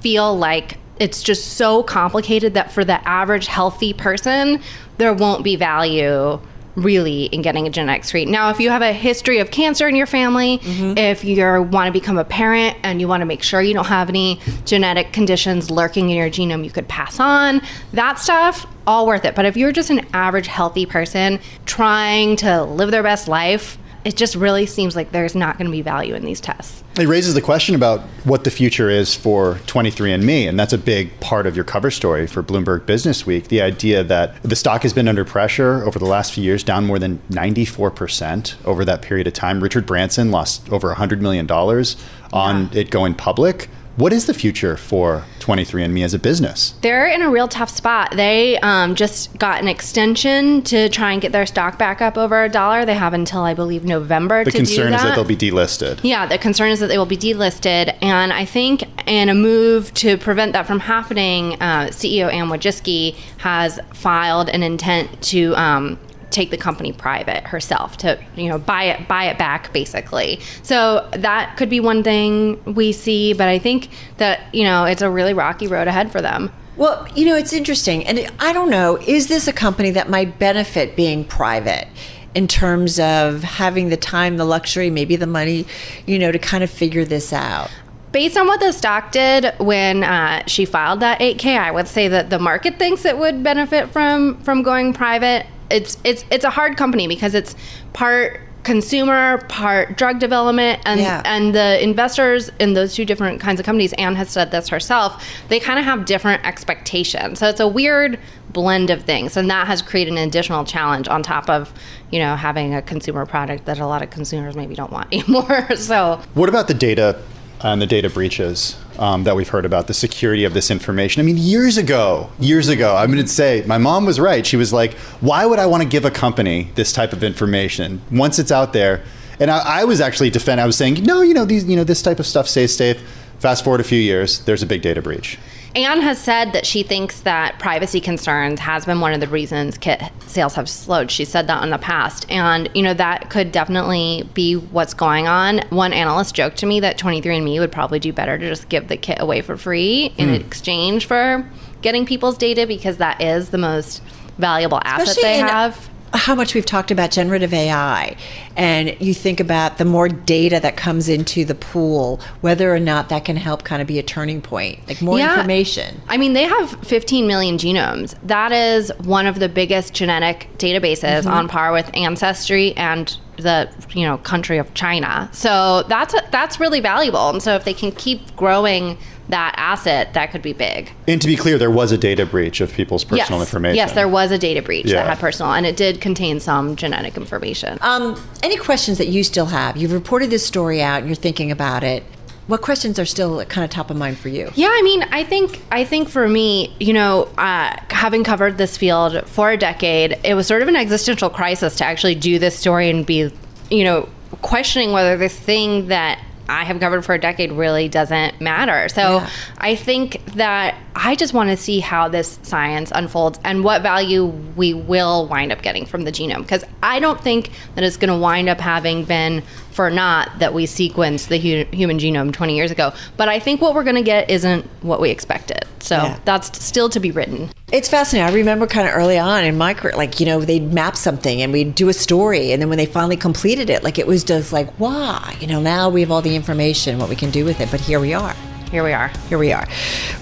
feel like it's just so complicated that for the average healthy person, there won't be value really in getting a genetic screen. Now, if you have a history of cancer in your family, mm-hmm. if you want to become a parent and you want to make sure you don't have any genetic conditions lurking in your genome you could pass on, that stuff, all worth it. But if you're just an average healthy person trying to live their best life, it just really seems like there's not going to be value in these tests. It raises the question about what the future is for twenty-three and me, and that's a big part of your cover story for Bloomberg Business Week, the idea that the stock has been under pressure over the last few years, down more than ninety-four percent over that period of time. Richard Branson lost over one hundred million dollars on yeah. it going public. What is the future for twenty-three and me as a business? They're in a real tough spot. They um, just got an extension to try and get their stock back up over a dollar. They have until, I believe, November to do that. The concern is that they'll be delisted. Yeah, the concern is that they will be delisted. And I think in a move to prevent that from happening, uh, C E O Anne Wojcicki has filed an intent to um, take the company private herself, to, you know, buy it buy it back, basically. So that could be one thing we see, but I think that, you know, it's a really rocky road ahead for them. Well, you know, it's interesting, and I don't know, is this a company that might benefit being private in terms of having the time, the luxury, maybe the money, you know, to kind of figure this out? Based on what the stock did when uh, she filed that eight K, I would say that the market thinks it would benefit from from going private. It's it's it's a hard company because it's part consumer, part drug development, and yeah. and the investors in those two different kinds of companies, Anne has said this herself, they kind of have different expectations. So it's a weird blend of things, and that has created an additional challenge on top of, you know, having a consumer product that a lot of consumers maybe don't want anymore. So what about the data and the data breaches um, that we've heard about, the security of this information? I mean, years ago, years ago, I'm going to say my mom was right. She was like, why would I want to give a company this type of information once it's out there? And I, I was actually defend. I was saying, no, you know, these, you know, this type of stuff stays safe. Fast forward a few years, there's a big data breach. Anne has said that she thinks that privacy concerns has been one of the reasons kit sales have slowed. She said that in the past. And, you know, that could definitely be what's going on. One analyst joked to me that twenty-three and me would probably do better to just give the kit away for free in mm. exchange for getting people's data, because that is the most valuable asset Especially they have. How much we've talked about generative A I, and you think about the more data that comes into the pool, whether or not that can help kind of be a turning point, like more yeah. information. I mean, they have fifteen million genomes. That is one of the biggest genetic databases, mm-hmm. on par with Ancestry and the, you know, country of China. So that's a, that's really valuable. And so if they can keep growing that asset, that could be big. And to be clear, there was a data breach of people's personal yes. information. Yes, there was a data breach yeah. that had personal, and it did contain some genetic information. Um, any questions that you still have? You've reported this story out, and you're thinking about it. What questions are still kind of top of mind for you? Yeah, I mean, I think I think for me, you know, uh, having covered this field for a decade, it was sort of an existential crisis to actually do this story and be, you know, questioning whether this thing that I have covered for a decade really doesn't matter. So yeah. I think that I just want to see how this science unfolds and what value we will wind up getting from the genome, because I don't think that it's going to wind up having been for naught that we sequenced the hu- human genome twenty years ago. But I think what we're going to get isn't what we expected. So yeah. that's still to be written. It's fascinating. I remember kind of early on in my career, like, you know, they'd map something and we'd do a story. And then when they finally completed it, like, it was just like, wow, you know, now we have all the information, what we can do with it. But here we are. Here we are. Here we are.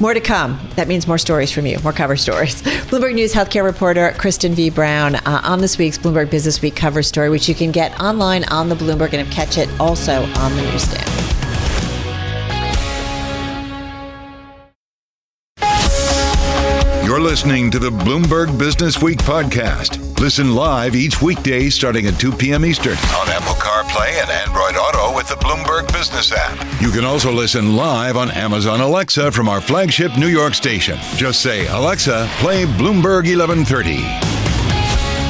More to come. That means more stories from you, more cover stories. Bloomberg News healthcare reporter Kristen V. Brown uh, on this week's Bloomberg Business Week cover story, which you can get online on the Bloomberg and catch it also on the newsstand. You're listening to the Bloomberg Business Week podcast. Listen live each weekday starting at two p.m. Eastern on Apple CarPlay and Android Auto with the Bloomberg Business app. You can also listen live on Amazon Alexa from our flagship New York station. Just say, Alexa, play Bloomberg eleven thirty.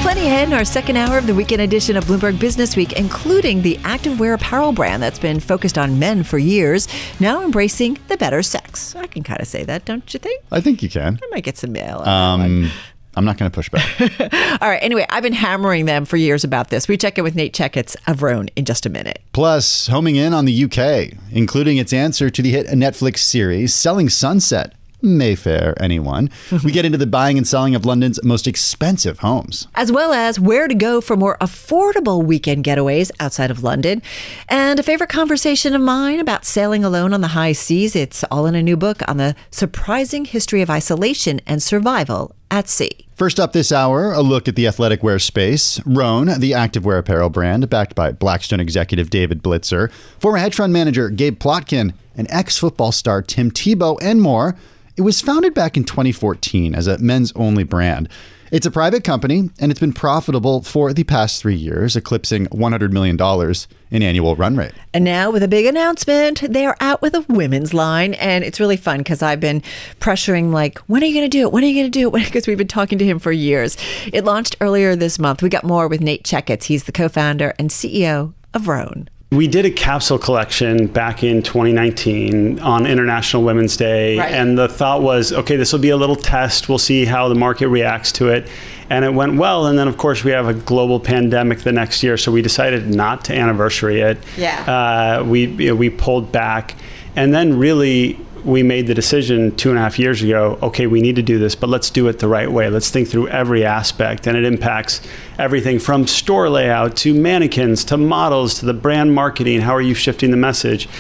Plenty ahead in our second hour of the weekend edition of Bloomberg Business Week, including the activewear apparel brand that's been focused on men for years, now embracing the better sex. I can kind of say that, don't you think? I think you can. I might get some mail. Um, I'm not going to push back. All right. Anyway, I've been hammering them for years about this. We check in with Nate Checketts of Rhone in just a minute. Plus, homing in on the U K, including its answer to the hit Netflix series Selling Sunset. Mayfair, anyone. We get into the buying and selling of London's most expensive homes. As well as where to go for more affordable weekend getaways outside of London. And a favorite conversation of mine about sailing alone on the high seas. It's all in a new book on the surprising history of isolation and survival at sea. First up this hour, a look at the athletic wear space. Rhone, the activewear apparel brand, backed by Blackstone executive David Blitzer, former hedge fund manager Gabe Plotkin, and ex-football star Tim Tebow, and more. It was founded back in twenty fourteen as a men's-only brand. It's a private company, and it's been profitable for the past three years, eclipsing one hundred million dollars in annual run rate. And now with a big announcement, they are out with a women's line. And it's really fun because I've been pressuring, like, when are you going to do it? When are you going to do it? Because we've been talking to him for years. It launched earlier this month. We got more with Nate Checketts. He's the co-founder and C E O of Rhone. We did a capsule collection back in twenty nineteen on International Women's Day. Right. And the thought was, okay, this will be a little test. We'll see how the market reacts to it. And it went well. And then, of course, we have a global pandemic the next year. So we decided not to anniversary it. Yeah. Uh, we, you know, we pulled back. And then really, we made the decision two and a half years ago, okay, we need to do this, but let's do it the right way. Let's think through every aspect. And it impacts everything from store layout to mannequins, to models, to the brand marketing. How are you shifting the message?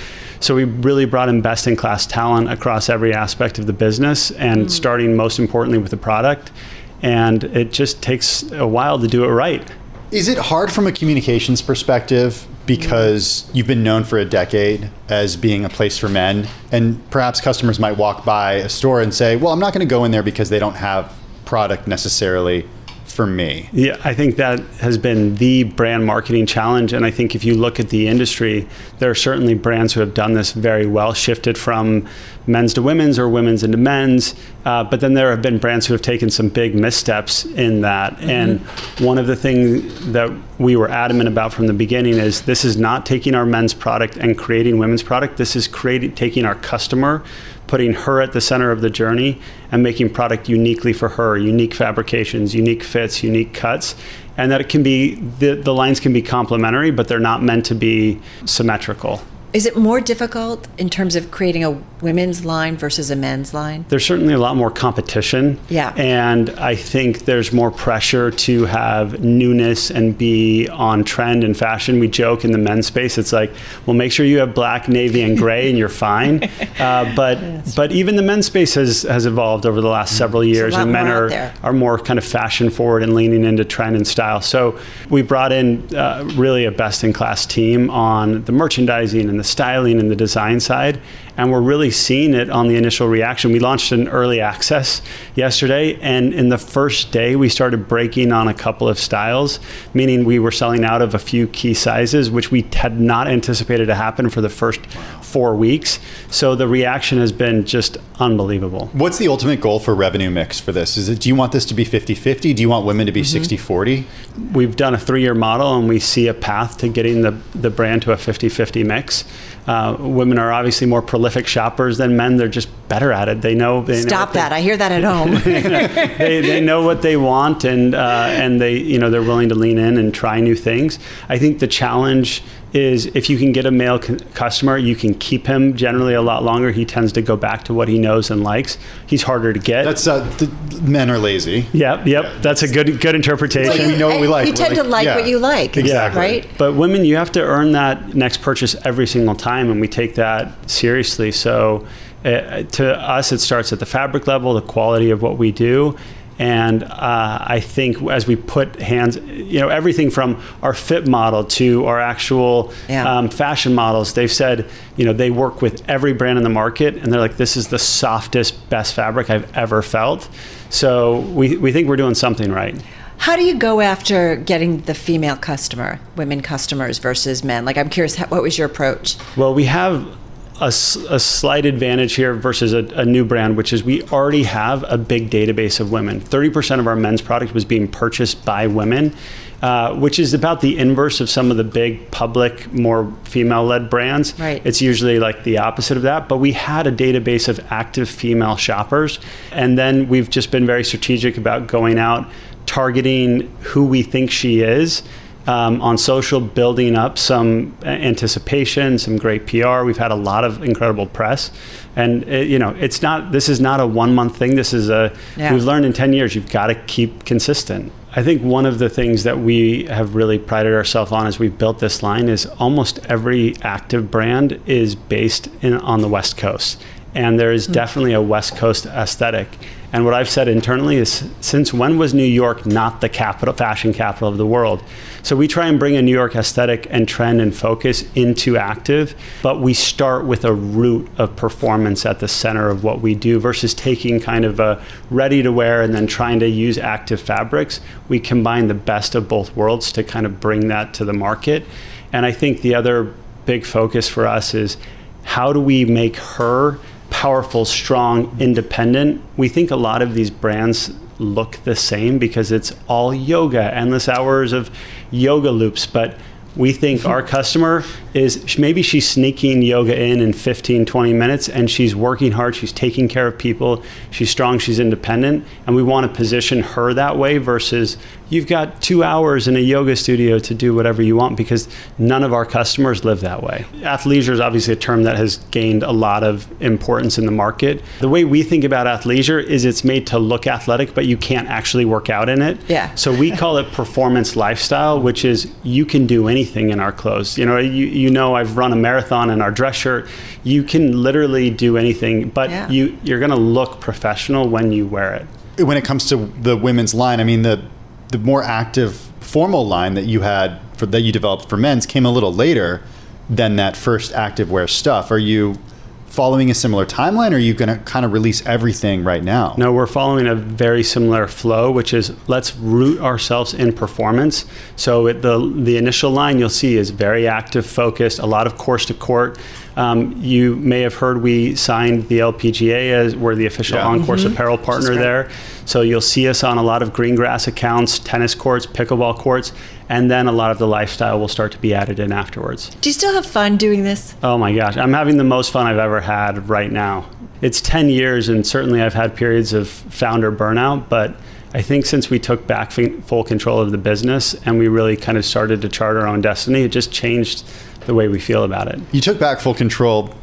So we really brought in best-in-class talent across every aspect of the business, and mm-hmm. starting most importantly with the product. And it just takes a while to do it right. Is it hard from a communications perspective? Because you've been known for a decade as being a place for men, and perhaps customers might walk by a store and say, well, I'm not going to go in there because they don't have product necessarily for me. Yeah, I think that has been the brand marketing challenge. And I think if you look at the industry, there are certainly brands who have done this very well, shifted from men's to women's or women's into men's. Uh, but then there have been brands who have taken some big missteps in that. Mm-hmm. And one of the things that we were adamant about from the beginning is this is not taking our men's product and creating women's product. This is creating, taking our customer, putting her at the center of the journey and making product uniquely for her, unique fabrications, unique fits, unique cuts, and that it can be, the, the lines can be complementary, but they're not meant to be symmetrical. Is it more difficult in terms of creating a women's line versus a men's line? There's certainly a lot more competition. Yeah. And I think there's more pressure to have newness and be on trend and fashion. We joke in the men's space, it's like, well, make sure you have black, navy, and gray and you're fine. Uh, but yeah, but even the men's space has, has evolved over the last several years, and men are, are more kind of fashion forward and leaning into trend and style. So we brought in uh, really a best-in-class team on the merchandising and the styling and the design side, and we're really seeing it on the initial reaction. We launched an early access yesterday, and in the first day we started breaking on a couple of styles, meaning we were selling out of a few key sizes, which we had not anticipated to happen for the first four weeks. So the reaction has been just unbelievable. What's the ultimate goal for revenue mix for this? Is it, do you want this to be fifty fifty? Do you want women to be sixty forty? Mm-hmm. We've done a three-year model, and we see a path to getting the, the brand to a fifty fifty mix. Uh, women are obviously more prolific shoppers than men. They're just better at it. They know. They Stop know they, that! I hear that at home. they, they know what they want, and uh, and they you know they're willing to lean in and try new things. I think the challenge is if you can get a male c customer, you can keep him generally a lot longer. He tends to go back to what he knows and likes. He's harder to get. That's uh, th men are lazy. Yep, yep. That's a good good interpretation. Well, you, we know what we like. You We're tend like, to like yeah. what you like, exactly. Right? But women, you have to earn that next purchase every single time, and we take that seriously. So uh, to us, it starts at the fabric level, the quality of what we do. And uh, I think as we put hands, you know, everything from our fit model to our actual yeah. um, fashion models, they've said, you know, they work with every brand in the market, and they're like, this is the softest, best fabric I've ever felt. So we, we think we're doing something right. How do you go after getting the female customer, women customers versus men? Like, I'm curious, what was your approach? Well, we have A, a slight advantage here versus a, a new brand, which is we already have a big database of women. thirty percent of our men's product was being purchased by women, uh, which is about the inverse of some of the big public, more female-led brands. Right. It's usually like the opposite of that, but we had a database of active female shoppers, and then we've just been very strategic about going out, targeting who we think she is, Um, on social, building up some anticipation, some great P R. We've had a lot of incredible press, and it, you know, it's not. This is not a one-month thing. This is a. Yeah. We've learned in ten years. You've got to keep consistent. I think one of the things that we have really prided ourselves on as we've built this line is almost every active brand is based in on the West Coast, and there is mm-hmm. definitely a West Coast aesthetic. And what I've said internally is, since when was New York not the capital, fashion capital of the world? So we try and bring a New York aesthetic and trend and focus into active, but we start with a root of performance at the center of what we do versus taking kind of a ready-to-wear and then trying to use active fabrics. We combine the best of both worlds to kind of bring that to the market. And I think the other big focus for us is, how do we make her powerful, strong, independent? We think a lot of these brands look the same because it's all yoga, endless hours of yoga loops. But we think our customer is, maybe she's sneaking yoga in in fifteen, twenty minutes, and she's working hard, she's taking care of people, she's strong, she's independent, and we want to position her that way versus you've got two hours in a yoga studio to do whatever you want, because none of our customers live that way. Athleisure is obviously a term that has gained a lot of importance in the market. The way we think about athleisure is it's made to look athletic, but you can't actually work out in it. Yeah. So we call it performance lifestyle, which is you can do anything in our clothes. You know, you, you know, I've run a marathon in our dress shirt. You can literally do anything, but yeah. you, you're going to look professional when you wear it. When it comes to the women's line, I mean, the, the more active formal line that you had, for, that you developed for men's came a little later than that first active wear stuff. Are you following a similar timeline, or are you going to kind of release everything right now? No, we're following a very similar flow, which is let's root ourselves in performance. So it, the, the initial line you'll see is very active, focused, a lot of course to court. Um, you may have heard we signed the L P G A as we're the official yeah. on-course mm-hmm. apparel partner there. So you'll see us on a lot of green grass accounts, tennis courts, pickleball courts, and then a lot of the lifestyle will start to be added in afterwards. Do you still have fun doing this? Oh my gosh, I'm having the most fun I've ever had right now. It's ten years, and certainly I've had periods of founder burnout, but I think since we took back full control of the business and we really kind of started to chart our own destiny, it just changed the way we feel about it. You took back full control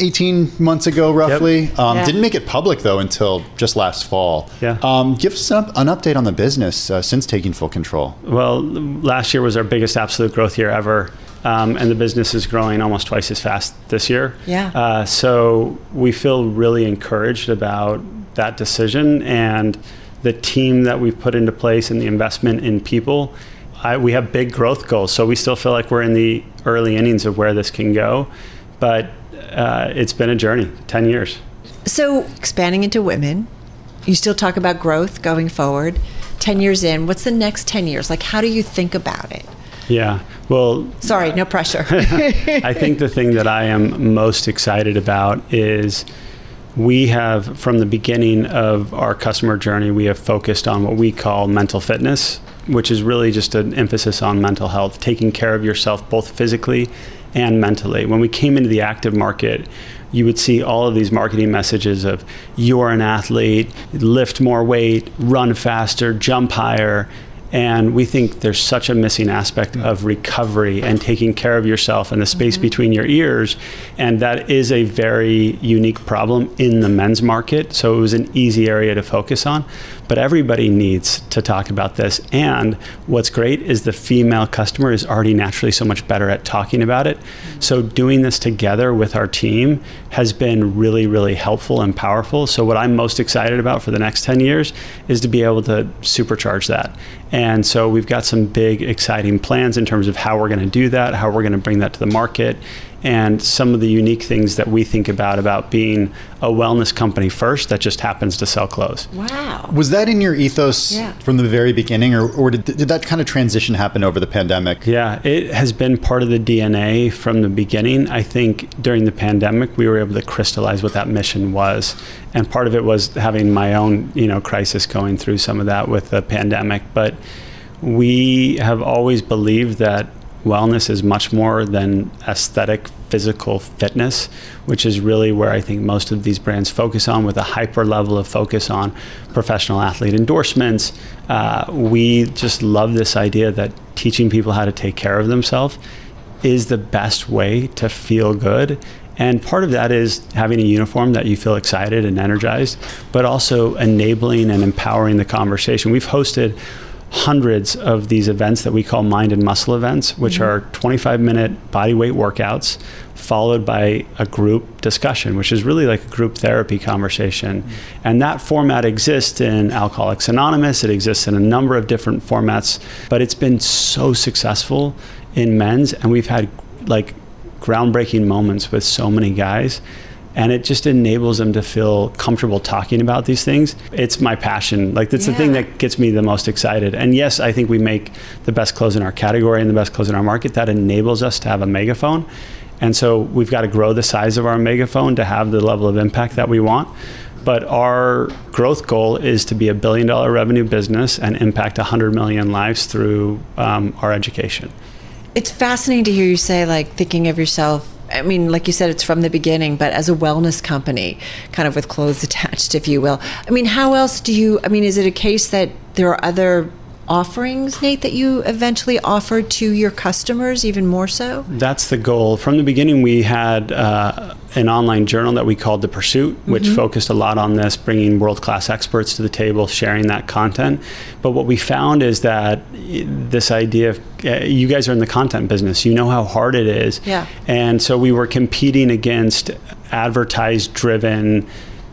eighteen months ago, roughly. Yep. Um, yeah. Didn't make it public, though, until just last fall. Yeah. Um, give us an, an update on the business uh, since taking full control. Well, last year was our biggest absolute growth year ever. Um, and the business is growing almost twice as fast this year. Yeah. Uh, so we feel really encouraged about that decision and the team that we've put into place and the investment in people. I, we have big growth goals, so we still feel like we're in the early innings of where this can go. But uh, it's been a journey, ten years. So expanding into women, you still talk about growth going forward. ten years in, what's the next ten years? Like, how do you think about it? Yeah, well... Sorry, no pressure. I think the thing that I am most excited about is we have, from the beginning of our customer journey, we have focused on what we call mental fitness, which is really just an emphasis on mental health, taking care of yourself both physically and mentally. When we came into the active market, you would see all of these marketing messages of, you're an athlete, lift more weight, run faster, jump higher. And we think there's such a missing aspect of recovery and taking care of yourself and the space mm-hmm. between your ears. And that is a very unique problem in the men's market. So it was an easy area to focus on. But everybody needs to talk about this. And what's great is the female customer is already naturally so much better at talking about it. Mm-hmm. So doing this together with our team has been really, really helpful and powerful. So what I'm most excited about for the next ten years is to be able to supercharge that. And And so we've got some big, exciting plans in terms of how we're going to do that, how we're going to bring that to the market, and some of the unique things that we think about, about being a wellness company first that just happens to sell clothes. Wow. Was that in your ethos yeah. from the very beginning, or, or did, did that kind of transition happen over the pandemic? Yeah, it has been part of the D N A from the beginning. I think during the pandemic, we were able to crystallize what that mission was. And part of it was having my own, you know, crisis going through some of that with the pandemic. But we have always believed that wellness is much more than aesthetic physical fitness, which is really where I think most of these brands focus on, with a hyper level of focus on professional athlete endorsements. Uh, we just love this idea that teaching people how to take care of themselves is the best way to feel good. And part of that is having a uniform that you feel excited and energized, but also enabling and empowering the conversation. We've hosted hundreds of these events that we call mind and muscle events, which mm-hmm. are twenty-five minute body weight workouts followed by a group discussion, which is really like a group therapy conversation. Mm-hmm. And that format exists in Alcoholics Anonymous. It exists in a number of different formats, but it's been so successful in men's, and we've had like groundbreaking moments with so many guys. And it just enables them to feel comfortable talking about these things. It's my passion. Like, that's yeah. the thing that gets me the most excited. And yes, I think we make the best clothes in our category and the best clothes in our market. That enables us to have a megaphone. And so we've got to grow the size of our megaphone to have the level of impact that we want. But our growth goal is to be a billion dollar revenue business and impact one hundred million lives through um, our education. It's fascinating to hear you say, like, thinking of yourself, I mean, like you said, it's from the beginning, but as a wellness company, kind of with clothes attached, if you will. I mean, how else do you, I mean, is it a case that there are other offerings, Nate, that you eventually offer to your customers even more so? That's the goal. From the beginning, we had uh, an online journal that we called The Pursuit, which mm-hmm. focused a lot on this, bringing world-class experts to the table, sharing that content. But what we found is that this idea of, uh, you guys are in the content business, you know how hard it is. Yeah. And so we were competing against advertise-driven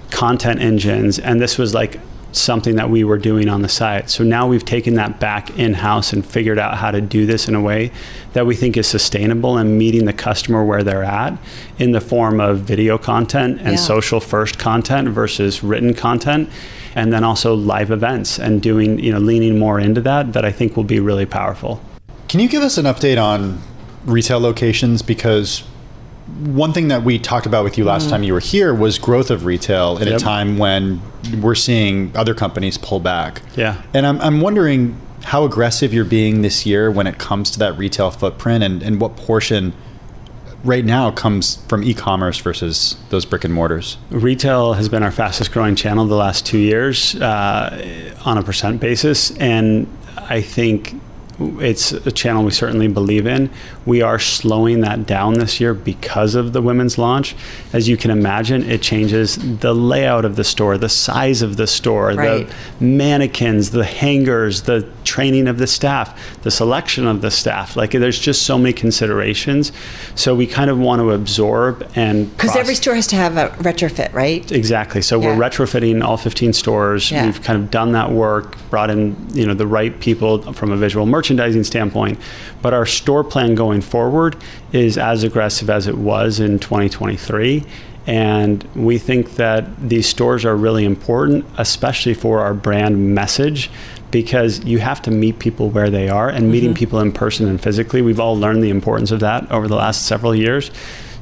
content engines, and this was like something that we were doing on the side. So now we've taken that back in-house and figured out how to do this in a way that we think is sustainable and meeting the customer where they're at in the form of video content and yeah. social first content versus written content, and then also live events and doing, you know, leaning more into that, that I think will be really powerful. Can you give us an update on retail locations? Because one thing that we talked about with you last mm. time you were here was growth of retail at yep. a time when we're seeing other companies pull back. Yeah. And I'm, I'm wondering how aggressive you're being this year when it comes to that retail footprint, and, and what portion right now comes from e-commerce versus those brick and mortars. Retail has been our fastest growing channel the last two years uh, on a percent basis. And I think it's a channel we certainly believe in. We are slowing that down this year because of the women's launch. As you can imagine, it changes the layout of the store, the size of the store, right. the mannequins, the hangers, the training of the staff, the selection of the staff. Like, there's just so many considerations. So we kind of want to absorb and because every store has to have a retrofit, right? Exactly. So yeah. we're retrofitting all fifteen stores. Yeah. We've kind of done that work, brought in, you know, the right people from a visual merchant merchandising standpoint, but our store plan going forward is as aggressive as it was in twenty twenty-three. And we think that these stores are really important, especially for our brand message, because you have to meet people where they are, and meeting mm-hmm. people in person and physically, we've all learned the importance of that over the last several years.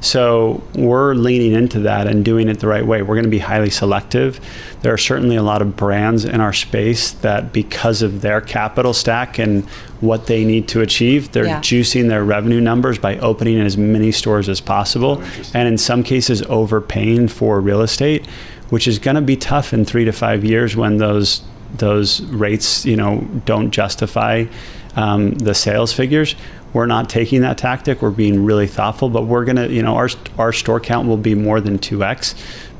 So we're leaning into that and doing it the right way. We're going to be highly selective. There are certainly a lot of brands in our space that, because of their capital stack and what they need to achieve, they're yeah. juicing their revenue numbers by opening as many stores as possible, and in some cases overpaying for real estate, which is going to be tough in three to five years when those those rates, you know, don't justify um, the sales figures. We're not taking that tactic. We're being really thoughtful, but we're gonna, you know, our our store count will be more than two X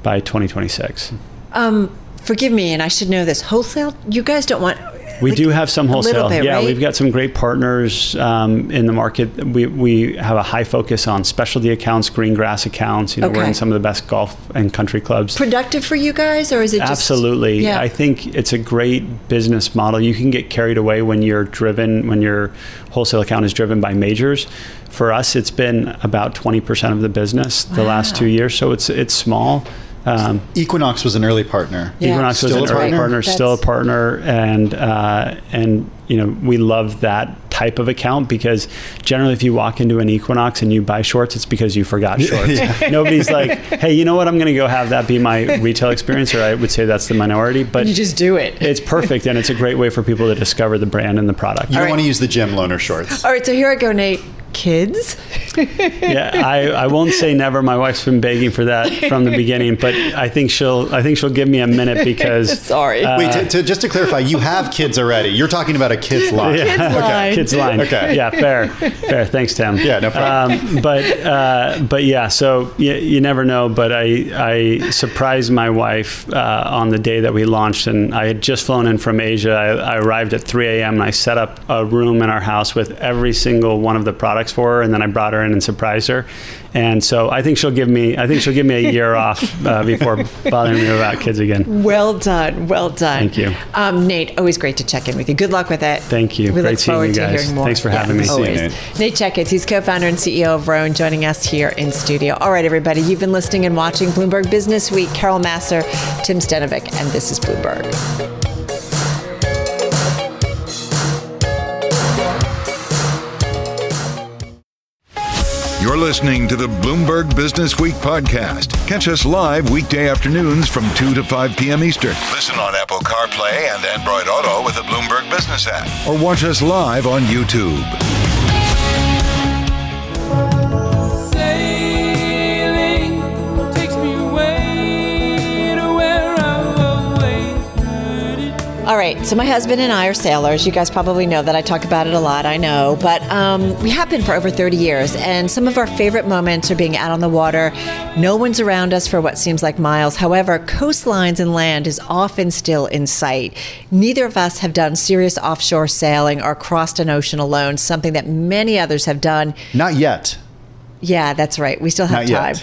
by twenty twenty-six. Um, forgive me, and I should know this. Wholesale, you guys don't want. We like, do have some wholesale. Bit, yeah, right? We've got some great partners um, in the market. We we have a high focus on specialty accounts, green grass accounts. You know, okay. we're in some of the best golf and country clubs. Productive for you guys, or is it just? Absolutely. Yeah. I think it's a great business model. You can get carried away when you're driven, when your wholesale account is driven by majors. For us, it's been about twenty percent of the business wow. the last two years, so it's it's small. Um, Equinox was an early partner. Yeah. Equinox still was an early partner, partner still a partner, and uh, and you know, we love that type of account, because generally if you walk into an Equinox and you buy shorts, it's because you forgot shorts. Yeah. Nobody's like, hey, you know what, I'm going to go have that be my retail experience, or I would say that's the minority. But you just do it. It's perfect, and it's a great way for people to discover the brand and the product. You All don't right. want to use the gym loaner shorts. All right, so here I go, Nate. Kids? yeah, I, I won't say never. My wife's been begging for that from the beginning, but I think she'll I think she'll give me a minute because sorry. Uh, Wait, to, to, just to clarify, you have kids already. You're talking about a kids line. Yeah. Kids okay. line. Kids line. Okay. Yeah, fair, fair. Thanks, Tim. Yeah, no problem. Um, but uh, but yeah, so you, you never know. But I I surprised my wife uh, on the day that we launched, and I had just flown in from Asia. I, I arrived at three a m and I set up a room in our house with every single one of the products for her, and then I brought her in and surprised her. And so I think she'll give me I think she'll give me a year off uh, before bothering me about kids again. Well done, well done. Thank you, um, Nate. Always great to check in with you. Good luck with it. Thank you. We great look forward seeing you guys. To hearing more. Thanks for having yeah, me. Always. You, Nate. Nate Checketts, he's co-founder and C E O of Rhone, joining us here in studio. All right, everybody, you've been listening and watching Bloomberg Business Week. Carol Masser, Tim Stenovic, and this is Bloomberg. You're listening to the Bloomberg Business Week podcast. Catch us live weekday afternoons from two to five p m Eastern. Listen on Apple CarPlay and Android Auto with the Bloomberg Business app. Or watch us live on YouTube. All right, so my husband and I are sailors. You guys probably know that. I talk about it a lot, I know. But um, we have been for over thirty years, and some of our favorite moments are being out on the water. No one's around us for what seems like miles. However, coastlines and land is often still in sight. Neither of us have done serious offshore sailing or crossed an ocean alone, something that many others have done. Not yet. Yeah, that's right. We still have Not time.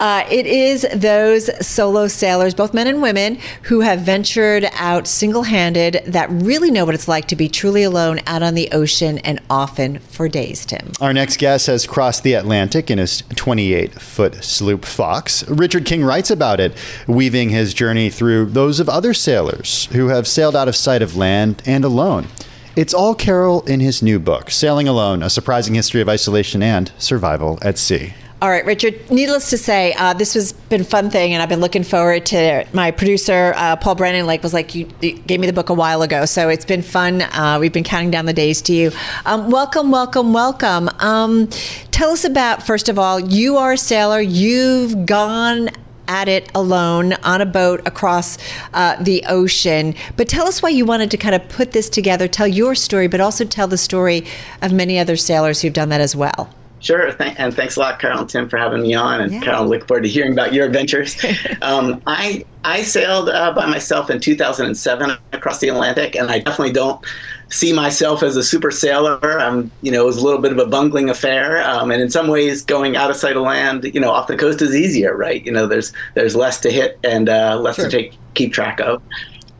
Uh, it is those solo sailors, both men and women, who have ventured out single-handed that really know what it's like to be truly alone out on the ocean and often for days, Tim. Our next guest has crossed the Atlantic in his twenty-eight foot sloop Fox. Richard King writes about it, weaving his journey through those of other sailors who have sailed out of sight of land and alone. It's all Carol in his new book, Sailing Alone, A Surprising History of Isolation and Survival at Sea. All right, Richard, needless to say, uh, this has been a fun thing, and I've been looking forward to it. My producer, uh, Paul Brennan, like was like, you, you gave me the book a while ago, so it's been fun. Uh, we've been counting down the days to you. Um, welcome, welcome, welcome. Um, tell us about, first of all, you are a sailor. You've gone at it alone on a boat across uh, the ocean. But tell us why you wanted to kind of put this together, tell your story, but also tell the story of many other sailors who've done that as well. Sure, th- and thanks a lot, Carol and Tim, for having me on. And yeah. Carol, I look forward to hearing about your adventures. um, I I sailed uh, by myself in two thousand seven across the Atlantic, and I definitely don't see myself as a super sailor. Um, you know, it was a little bit of a bungling affair, um, and in some ways, going out of sight of land, you know, off the coast is easier, right? You know, there's there's less to hit and uh, less sure. to take keep track of.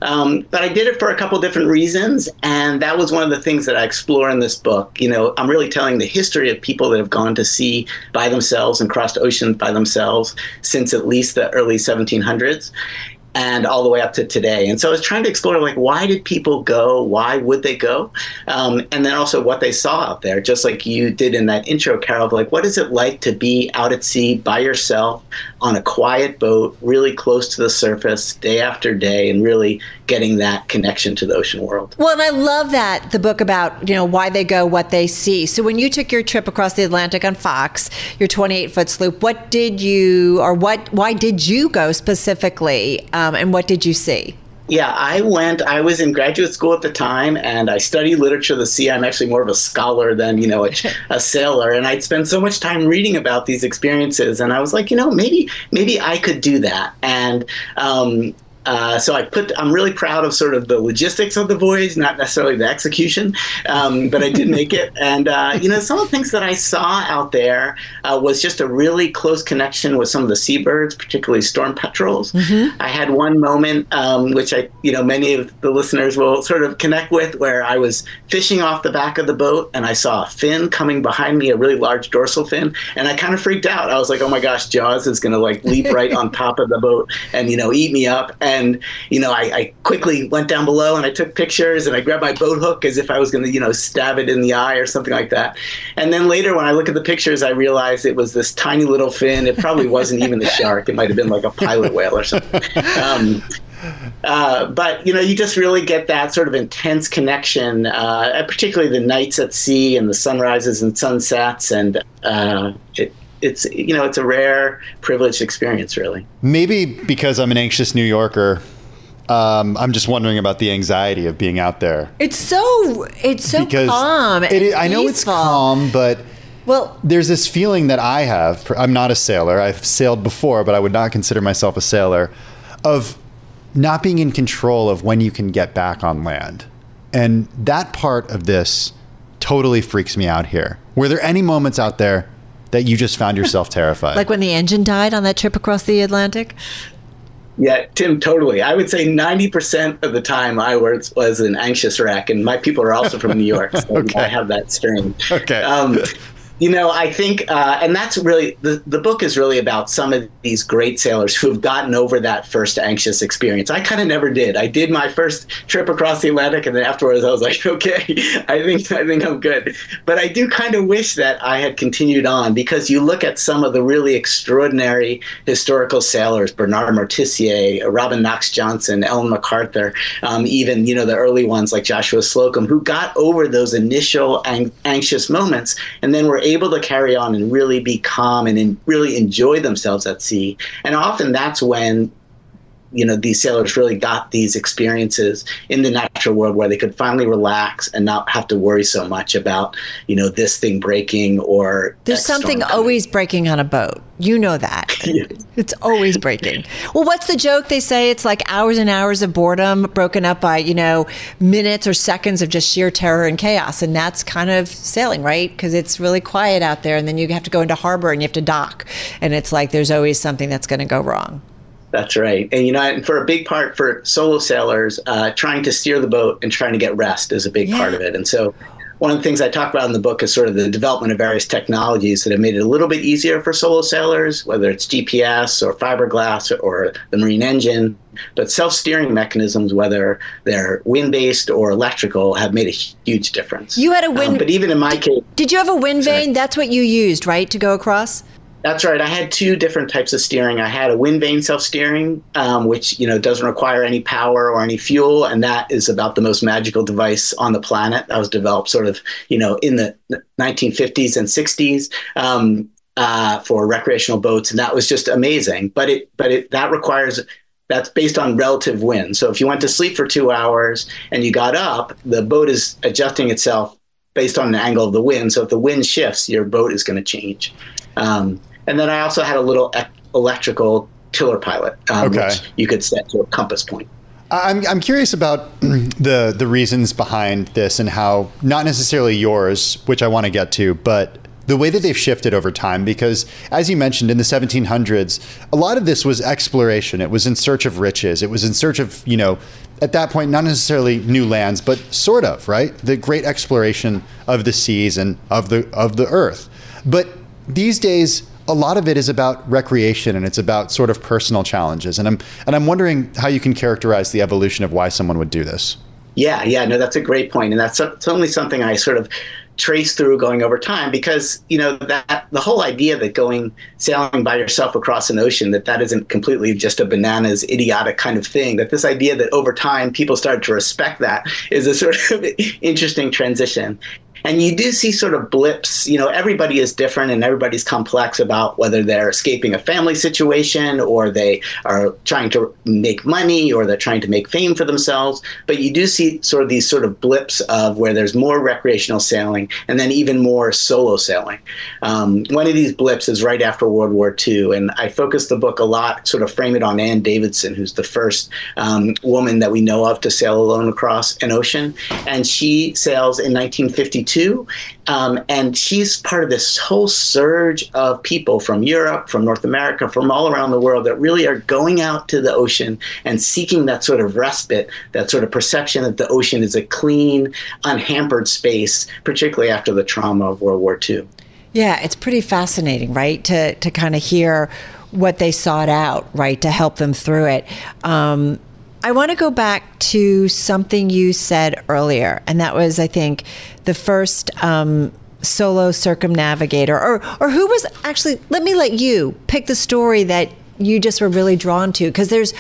Um, but I did it for a couple different reasons, and that was one of the things that I explore in this book. You know, I'm really telling the history of people that have gone to sea by themselves and crossed oceans by themselves since at least the early seventeen hundreds and all the way up to today. And so I was trying to explore, like, why did people go? Why would they go? Um, and then also what they saw out there, just like you did in that intro, Carol, like, what is it like to be out at sea by yourself on a quiet boat, really close to the surface, day after day, and really getting that connection to the ocean world? Well, and I love that, the book about, you know, why they go, what they see. So when you took your trip across the Atlantic on Fox, your twenty-eight foot sloop, what did you, or what, why did you go specifically? Um, Um, and what did you see? Yeah, I went, I was in graduate school at the time, and I studied literature of the sea. I'm actually more of a scholar than, you know, a, a sailor. And I'd spend so much time reading about these experiences. And I was like, you know, maybe, maybe I could do that. And, um, Uh, so I put, I'm really proud of sort of the logistics of the voyage, not necessarily the execution, um, but I did make it. And, uh, you know, some of the things that I saw out there uh, was just a really close connection with some of the seabirds, particularly storm petrels. Mm-hmm. I had one moment, um, which I, you know, many of the listeners will sort of connect with, where I was fishing off the back of the boat and I saw a fin coming behind me, a really large dorsal fin. And I kind of freaked out. I was like, oh my gosh, Jaws is going to like leap right on top of the boat and, you know, eat me up. And And, you know, I, I quickly went down below and I took pictures and I grabbed my boat hook as if I was going to, you know, stab it in the eye or something like that. And then later when I look at the pictures, I realized it was this tiny little fin. It probably wasn't even a shark. It might have been like a pilot whale or something. Um, Uh, but, you know, you just really get that sort of intense connection, uh, particularly the nights at sea and the sunrises and sunsets. And uh, it It's, you know, it's a rare, privileged experience, really. Maybe because I'm an anxious New Yorker, um, I'm just wondering about the anxiety of being out there. It's so, it's so because calm. It is, I know it's calm, but well, there's this feeling that I have. I'm not a sailor. I've sailed before, but I would not consider myself a sailor, of not being in control of when you can get back on land. And that part of this totally freaks me out here. Were there any moments out there that you just found yourself terrified? Like when the engine died on that trip across the Atlantic? Yeah, Tim, totally. I would say ninety percent of the time I was, was an anxious wreck, and my people are also from New York, so okay. I have that strain. Okay. Um, You know, I think, uh, and that's really, the, the book is really about some of these great sailors who have gotten over that first anxious experience. I kind of never did. I did my first trip across the Atlantic, and then afterwards I was like, okay, I think, I think I'm good. But I do kind of wish that I had continued on, because you look at some of the really extraordinary historical sailors, Bernard Moitessier, Robin Knox Johnson, Ellen MacArthur, um, even, you know, the early ones like Joshua Slocum, who got over those initial ang- anxious moments and then were able to carry on and really be calm and in, really enjoy themselves at sea. And often that's when you know, these sellers really got these experiences in the natural world where they could finally relax and not have to worry so much about, you know, this thing breaking or there's something always breaking on a boat. You know that. Yeah. It's always breaking. Well, what's the joke? They say it's like hours and hours of boredom broken up by, you know, minutes or seconds of just sheer terror and chaos. And that's kind of sailing, right? Because it's really quiet out there. And then you have to go into harbor and you have to dock. And it's like there's always something that's going to go wrong. That's right. And, you know, for a big part for solo sailors, uh, trying to steer the boat and trying to get rest is a big yeah. part of it. And so one of the things I talk about in the book is sort of the development of various technologies that have made it a little bit easier for solo sailors, whether it's G P S or fiberglass or the marine engine. But self-steering mechanisms, whether they're wind-based or electrical, have made a huge difference. You had a wind... Um, but even in my did, case... Did you have a wind sorry. vane? That's what you used, right, to go across? That's right. I had two different types of steering. I had a wind vane self-steering, um, which, you know, doesn't require any power or any fuel. And that is about the most magical device on the planet. That was developed sort of, you know, in the nineteen fifties and sixties um, uh, for recreational boats. And that was just amazing. But it, but it, that requires... That's based on relative wind. So if you went to sleep for two hours and you got up, the boat is adjusting itself based on an angle of the wind. So if the wind shifts, your boat is going to change. Um, and then I also had a little e- electrical tiller pilot, um, okay. which you could set to a compass point. I'm I'm curious about the the reasons behind this and how, not necessarily yours, which I want to get to, but the way that they've shifted over time, because as you mentioned, in the seventeen hundreds, a lot of this was exploration. It was in search of riches. It was in search of, you know, at that point, not necessarily new lands, but sort of, right? The great exploration of the seas and of the of the earth. But these days, a lot of it is about recreation and it's about sort of personal challenges. And I'm and I'm wondering how you can characterize the evolution of why someone would do this. Yeah, yeah, no, that's a great point. And that's certainly something I sort of trace through going over time, because, you know, that the whole idea that going sailing by yourself across an ocean, that that isn't completely just a bananas idiotic kind of thing, that this idea that over time people start to respect that is a sort of interesting transition. And you do see sort of blips, you know, everybody is different and everybody's complex about whether they're escaping a family situation or they are trying to make money or they're trying to make fame for themselves. But you do see sort of these sort of blips of where there's more recreational sailing and then even more solo sailing. Um, one of these blips is right after World War Two. And I focus the book a lot, sort of frame it on Anne Davidson, who's the first um, woman that we know of to sail alone across an ocean. And she sails in nineteen fifty-two. Um, and she's part of this whole surge of people from Europe, from North America, from all around the world that really are going out to the ocean and seeking that sort of respite, that sort of perception that the ocean is a clean, unhampered space, particularly after the trauma of World War Two. Yeah, it's pretty fascinating, right? To to kind of hear what they sought out, right? To help them through it. Um, I want to go back to something you said earlier, and that was, I think, the first um, solo circumnavigator, or or who was actually, let me let you pick the story that you just were really drawn to, because there's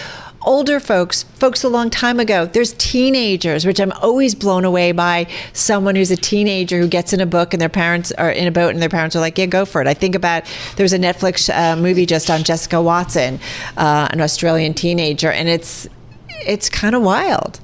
older folks, folks a long time ago, there's teenagers, which I'm always blown away by someone who's a teenager who gets in a book and their parents are in a boat and their parents are like, yeah, go for it. I think about, there was a Netflix uh, movie just on Jessica Watson, uh, an Australian teenager, and it's, It's kind of wild.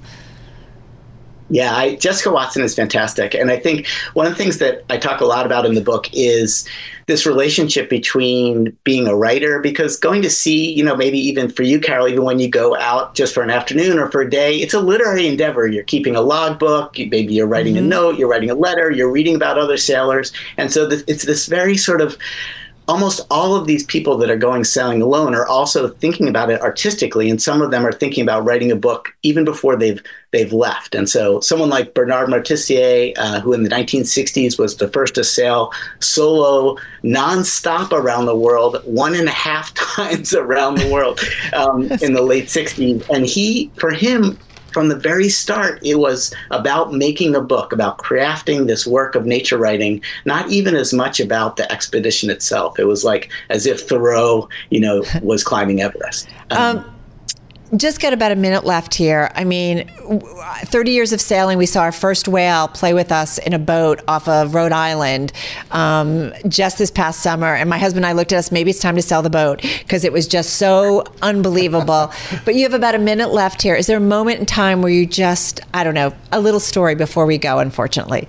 Yeah, I, Jessica Watson is fantastic. And I think one of the things that I talk a lot about in the book is this relationship between being a writer, because going to sea, you know, maybe even for you, Carol, even when you go out just for an afternoon or for a day, it's a literary endeavor. You're keeping a logbook, maybe you're writing mm-hmm. a note, you're writing a letter, you're reading about other sailors. And so th- it's this very sort of almost all of these people that are going sailing alone are also thinking about it artistically, and some of them are thinking about writing a book even before they've they've left. And so someone like Bernard Moitessier, uh, who in the nineteen sixties was the first to sail solo nonstop around the world, one and a half times around the world um, in the late sixties. And he, for him, from the very start, it was about making a book, about crafting this work of nature writing, not even as much about the expedition itself. It was like as if Thoreau, you know, was climbing Everest. Um, um, Just got about a minute left here. I mean, thirty years of sailing, we saw our first whale play with us in a boat off of Rhode Island um, just this past summer. And my husband and I looked at us, maybe it's time to sell the boat because it was just so unbelievable. But you have about a minute left here. Is there a moment in time where you just, I don't know, a little story before we go, unfortunately?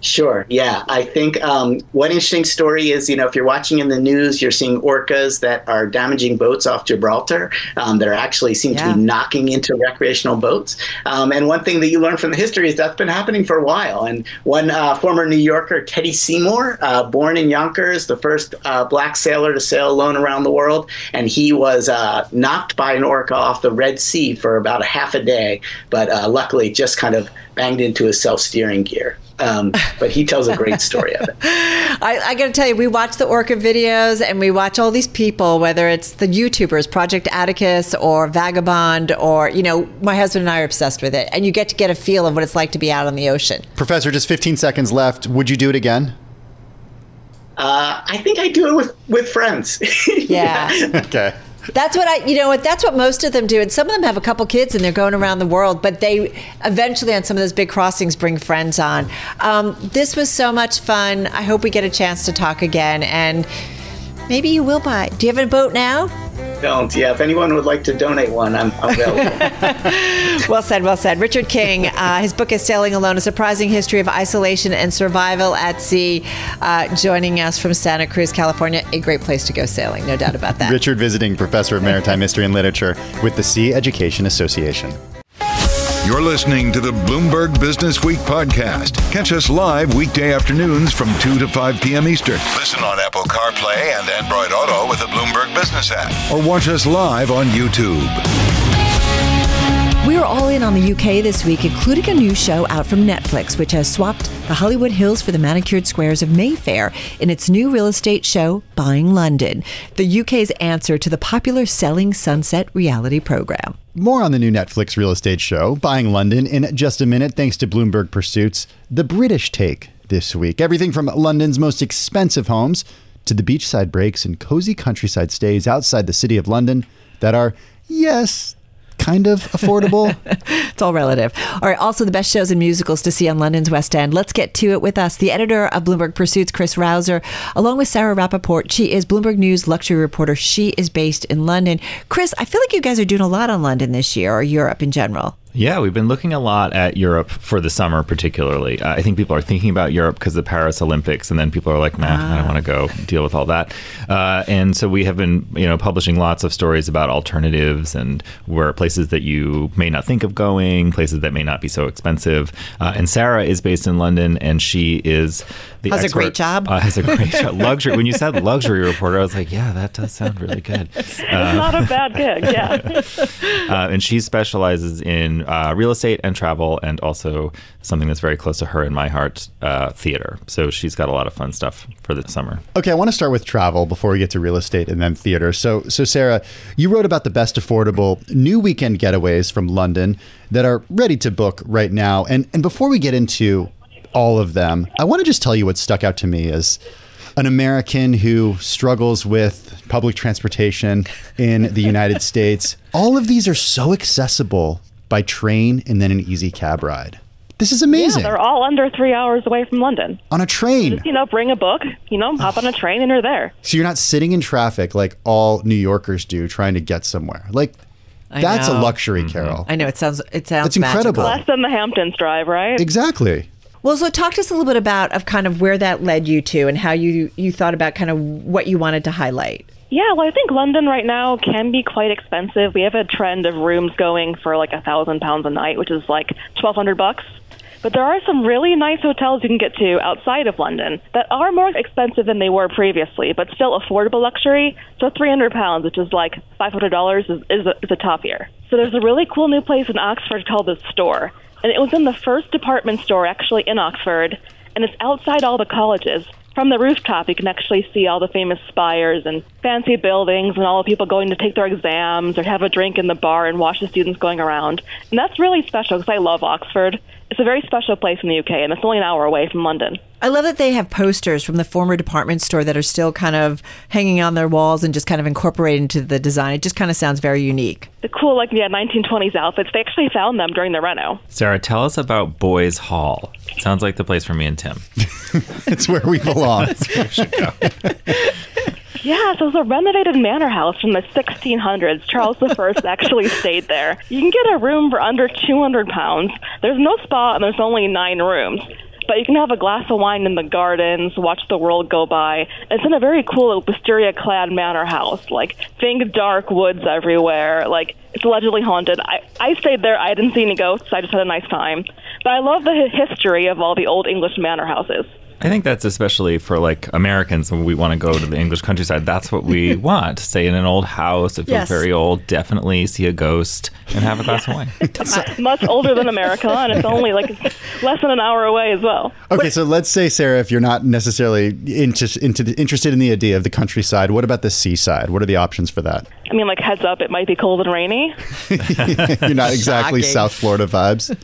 Sure. Yeah. I think um, one interesting story is, you know, if you're watching in the news, you're seeing orcas that are damaging boats off Gibraltar um, that are actually seem yeah. to be knocking into recreational boats. Um, and one thing that you learn from the history is that's been happening for a while. And one uh, former New Yorker, Teddy Seymour, uh, born in Yonkers, the first uh, black sailor to sail alone around the world. And he was uh, knocked by an orca off the Red Sea for about a half a day, but uh, luckily just kind of banged into his self-steering gear. Um, but he tells a great story of it. I, I got to tell you, we watch the orca videos and we watch all these people, whether it's the YouTubers, Project Atticus or Vagabond, or, you know, my husband and I are obsessed with it. And you get to get a feel of what it's like to be out on the ocean. Professor, just fifteen seconds left. Would you do it again? Uh, I think I do it with, with friends. Yeah. yeah. Okay. That's what I, you know what, that's what most of them do. And some of them have a couple kids and they're going around the world, but they eventually on some of those big crossings bring friends on. Um, this was so much fun. I hope we get a chance to talk again and maybe you will buy. Do you have a boat now? Don't. Yeah, if anyone would like to donate one, I'm available. Well said, well said. Richard King, uh, his book is Sailing Alone, A Surprising History of Isolation and Survival at Sea, uh, joining us from Santa Cruz, California. A great place to go sailing, no doubt about that. Richard visiting Professor of Maritime History and Literature with the Sea Education Association. You're listening to the Bloomberg Business Week podcast. Catch us live weekday afternoons from two to five p.m. Eastern. Listen on Apple CarPlay and Android Auto with the Bloomberg Business app. Or watch us live on YouTube. We're all in on the U K this week, including a new show out from Netflix, which has swapped the Hollywood Hills for the manicured squares of Mayfair in its new real estate show, Buying London, the U K's answer to the popular Selling Sunset reality program. More on the new Netflix real estate show, Buying London, in just a minute, thanks to Bloomberg Pursuits, the British take this week. Everything from London's most expensive homes to the beachside breaks and cozy countryside stays outside the city of London that are, yes, kind of affordable. It's all relative. All right, also the best shows and musicals to see on London's West End. Let's get to it with us. The editor of Bloomberg Pursuits, Chris Rouser, along with Sarah Rappaport. She is Bloomberg News luxury reporter. She is based in London. Chris, I feel like you guys are doing a lot on London this year, or Europe in general. Yeah, we've been looking a lot at Europe for the summer, particularly. Uh, I think people are thinking about Europe because of the Paris Olympics, and then people are like, nah, ah. I don't want to go deal with all that. Uh, and so we have been, you know, publishing lots of stories about alternatives and where places that you may not think of going, places that may not be so expensive. Uh, and Sarah is based in London, and she is the has expert, a great job. Uh, has a great job. Luxury. When you said luxury reporter, I was like, yeah, that does sound really good. Uh, it's not a bad gig, yeah. uh, and she specializes in Uh, real estate and travel, and also something that's very close to her and my heart, uh, theater. So she's got a lot of fun stuff for the summer. Okay, I want to start with travel before we get to real estate and then theater. So, so Sarah, you wrote about the best affordable new weekend getaways from London that are ready to book right now. And, and before we get into all of them, I want to just tell you what stuck out to me as an American who struggles with public transportation in the United States. All of these are so accessible by train and then an easy cab ride. This is amazing. Yeah, they're all under three hours away from London. On a train. Just, you know, bring a book, you know, hop on a train and you're there. So you're not sitting in traffic like all New Yorkers do trying to get somewhere. Like, I that's know. a luxury, mm-hmm. Carol. I know, it sounds it sounds it's incredible. Less than the Hamptons drive, right? Exactly. Well, so talk to us a little bit about of kind of where that led you to and how you, you thought about kind of what you wanted to highlight. Yeah, well, I think London right now can be quite expensive. We have a trend of rooms going for like a thousand pounds a night, which is like twelve hundred bucks. But there are some really nice hotels you can get to outside of London that are more expensive than they were previously, but still affordable luxury. So three hundred pounds, which is like five hundred dollars, is is a, is a top tier. So there's a really cool new place in Oxford called The Store, and it was in the first department store actually in Oxford, and it's outside all the colleges. From the rooftop, you can actually see all the famous spires and fancy buildings and all the people going to take their exams or have a drink in the bar and watch the students going around. And that's really special because I love Oxford. It's a very special place in the U K, and it's only an hour away from London. I love that they have posters from the former department store that are still kind of hanging on their walls and just kind of incorporated into the design. It just kind of sounds very unique. The cool, like, yeah, nineteen twenties outfits. They actually found them during the reno. Sarah, tell us about Boys Hall. Sounds like the place for me and Tim. It's where we belong. That's where we should go. Yeah, so it's a renovated manor house from the sixteen hundreds. Charles the First actually stayed there. You can get a room for under two hundred pounds. There's no spa, and there's only nine rooms. But you can have a glass of wine in the gardens, watch the world go by. It's in a very cool wisteria-clad manor house. Like, think dark woods everywhere. Like, it's allegedly haunted. I, I stayed there. I didn't see any ghosts. I just had a nice time. But I love the history of all the old English manor houses. I think that's especially for, like, Americans when we want to go to the English countryside. That's what we want. Stay in an old house. It feels yes. very old. Definitely see a ghost and have a glass of wine. It's much older than America, and it's only, like, less than an hour away as well. Okay, but, so let's say, Sarah, if you're not necessarily into, into the, interested in the idea of the countryside, what about the seaside? What are the options for that? I mean, like, heads up, it might be cold and rainy. You're not exactly Shocking. South Florida vibes.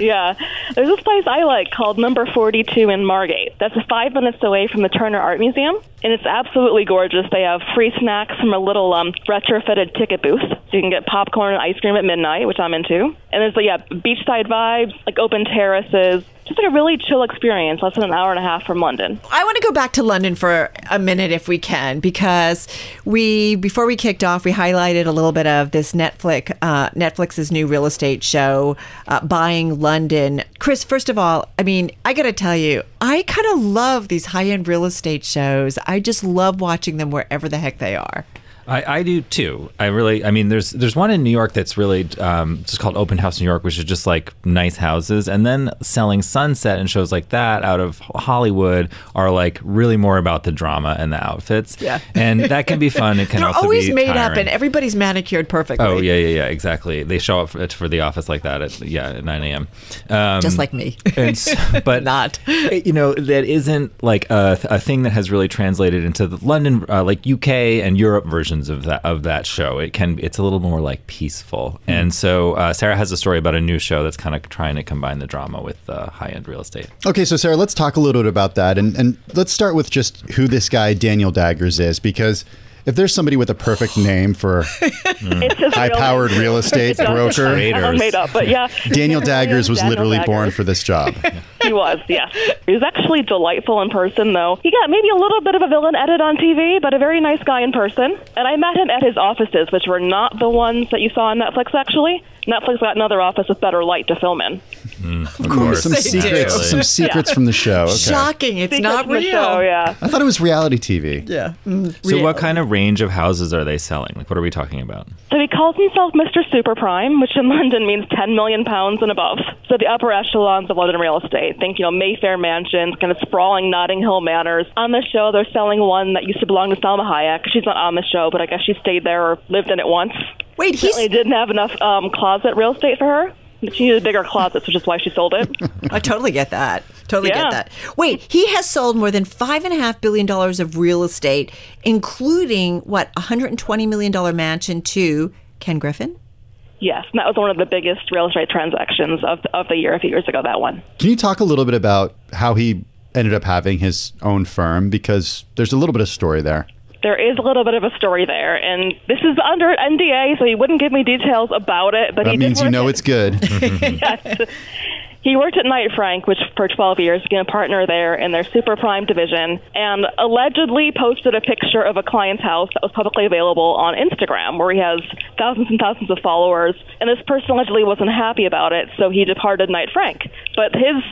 Yeah. There's this place I like called Number forty-two in Margate. That's five minutes away from the Turner Art Museum, and it's absolutely gorgeous. They have free snacks from a little um, retrofitted ticket booth, so you can get popcorn and ice cream at midnight, which I'm into. And there's, like, yeah, beachside vibes, like open terraces. Just like a really chill experience, less than an hour and a half from London. I want to go back to London for a minute if we can, because we before we kicked off, we highlighted a little bit of this Netflix, uh, Netflix's new real estate show, uh, Buying London. Chris, first of all, I mean, I got to tell you, I kind of love these high-end real estate shows. I just love watching them wherever the heck they are. I, I do too. I really, I mean, there's there's one in New York that's really um, just called Open House New York, which is just like nice houses. And then Selling Sunset and shows like that out of Hollywood are like really more about the drama and the outfits. Yeah. And that can be fun. It can They're also always be made tiring. Up and everybody's manicured perfectly. Oh, yeah, yeah, yeah, exactly. They show up for, for the office like that at, yeah, at nine a.m. Um, just like me. And so, but not. You know, that isn't like a, a thing that has really translated into the London, uh, like U K and Europe version. Of that of that show, it can it's a little more like peaceful, mm-hmm. and so uh, Sarah has a story about a new show that's kind of trying to combine the drama with uh, high end real estate. Okay, so Sarah, let's talk a little bit about that, and and let's start with just who this guy Daniel Daggers is, because if there's somebody with a perfect name for high powered real estate broker, made up, but yeah, Daniel Daggers was Daniel literally Daggers. born for this job. He was, yeah. He was actually delightful in person, though. He got maybe a little bit of a villain edit on T V, but a very nice guy in person. And I met him at his offices, which were not the ones that you saw on Netflix, actually. Netflix got another office with better light to film in. Mm, of, of course. course. Some secrets, do. some secrets yeah. from the show. Okay. Shocking. It's secrets not real. Show, yeah. I thought it was reality T V. Yeah. Mm, so real. What kind of range of houses are they selling? Like, what are we talking about? So he calls himself Mister Super Prime, which in London means ten million pounds and above. So the upper echelons of London real estate. Think, you know, Mayfair mansions, kind of sprawling Notting Hill manors. On the show, they're selling one that used to belong to Salma Hayek. She's not on the show, but I guess she stayed there or lived in it once. Wait, he didn't have enough um, closet real estate for her. She needed bigger closets, which is why she sold it. I totally get that. Totally yeah. get that. Wait, he has sold more than five point five billion dollars of real estate, including, what, a one hundred twenty million dollars mansion to Ken Griffin? Yes, and that was one of the biggest real estate transactions of the, of the year a few years ago, that one. Can you talk a little bit about how he ended up having his own firm? Because there's a little bit of story there. There is a little bit of a story there, and this is under N D A, so he wouldn't give me details about it. But that he means did you know at, it's good. Yes. He worked at Knight Frank, which for twelve years, became a partner there in their super prime division, and allegedly posted a picture of a client's house that was publicly available on Instagram, where he has thousands and thousands of followers. And this person allegedly wasn't happy about it, so he departed Knight Frank. But his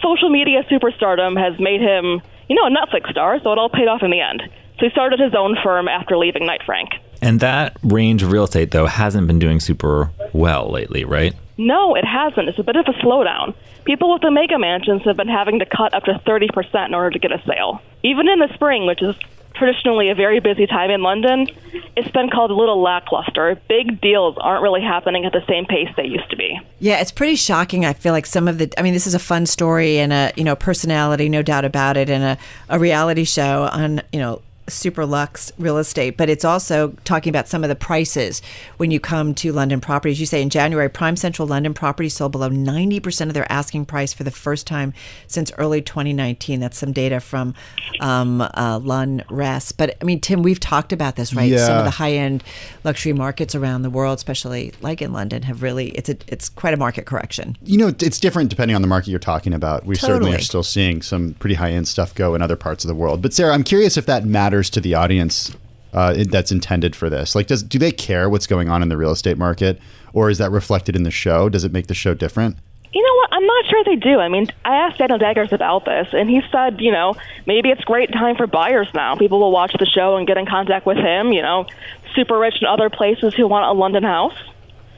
social media superstardom has made him, you know, a Netflix star, so it all paid off in the end. So he started his own firm after leaving Knight Frank. And that range of real estate, though, hasn't been doing super well lately, right? No, it hasn't. It's a bit of a slowdown. People with the mega mansions have been having to cut up to thirty percent in order to get a sale. Even in the spring, which is traditionally a very busy time in London, it's been called a little lackluster. Big deals aren't really happening at the same pace they used to be. Yeah, it's pretty shocking. I feel like some of the, I mean, this is a fun story and a, you know, personality, no doubt about it, and a, a reality show on, you know, super luxe real estate, but it's also talking about some of the prices when you come to London properties. You say in January, prime central London properties sold below ninety percent of their asking price for the first time since early twenty nineteen. That's some data from um, uh, Londres. But I mean, Tim, we've talked about this, right? Yeah. Some of the high-end luxury markets around the world, especially like in London, have really, it's a, it's quite a market correction. You know, it's different depending on the market you're talking about. We totally. certainly are still seeing some pretty high-end stuff go in other parts of the world. But Sarah, I'm curious if that matters to the audience uh, that's intended for this. Like, does do they care what's going on in the real estate market, or is that reflected in the show? Does it make the show different? You know what? I'm not sure they do. I mean, I asked Daniel Daggers about this, and he said, you know, maybe it's great time for buyers now. People will watch the show and get in contact with him, you know, super rich in other places who want a London house.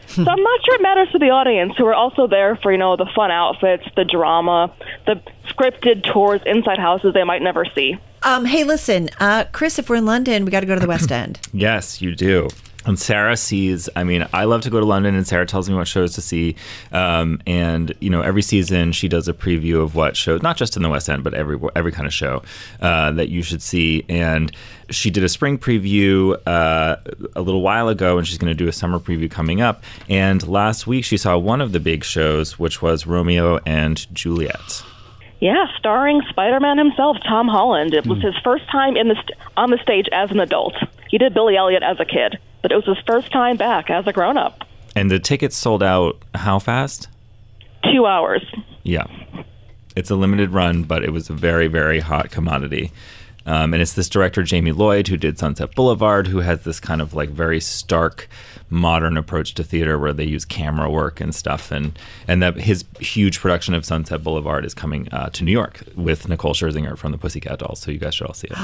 So I'm not sure it matters to the audience, who are also there for, you know, the fun outfits, the drama, the scripted tours inside houses they might never see. Um, hey, listen, uh, Chris, if we're in London, we got to go to the West End. Yes, you do. And Sarah sees, I mean, I love to go to London, and Sarah tells me what shows to see. Um, and, you know, every season she does a preview of what shows, not just in the West End, but every every kind of show uh, that you should see. And she did a spring preview uh, a little while ago, and she's going to do a summer preview coming up. And last week she saw one of the big shows, which was Romeo and Juliet. Yeah, starring Spider-Man himself, Tom Holland. It was his first time in the st- on the stage as an adult. He did Billy Elliot as a kid, but it was his first time back as a grown-up. And the tickets sold out how fast? Two hours. Yeah. It's a limited run, but it was a very, very hot commodity. Um, and it's this director, Jamie Lloyd, who did Sunset Boulevard, who has this kind of like very stark modern approach to theater where they use camera work and stuff. And and that his huge production of Sunset Boulevard is coming uh, to New York with Nicole Scherzinger from the Pussycat Dolls. So you guys should all see it.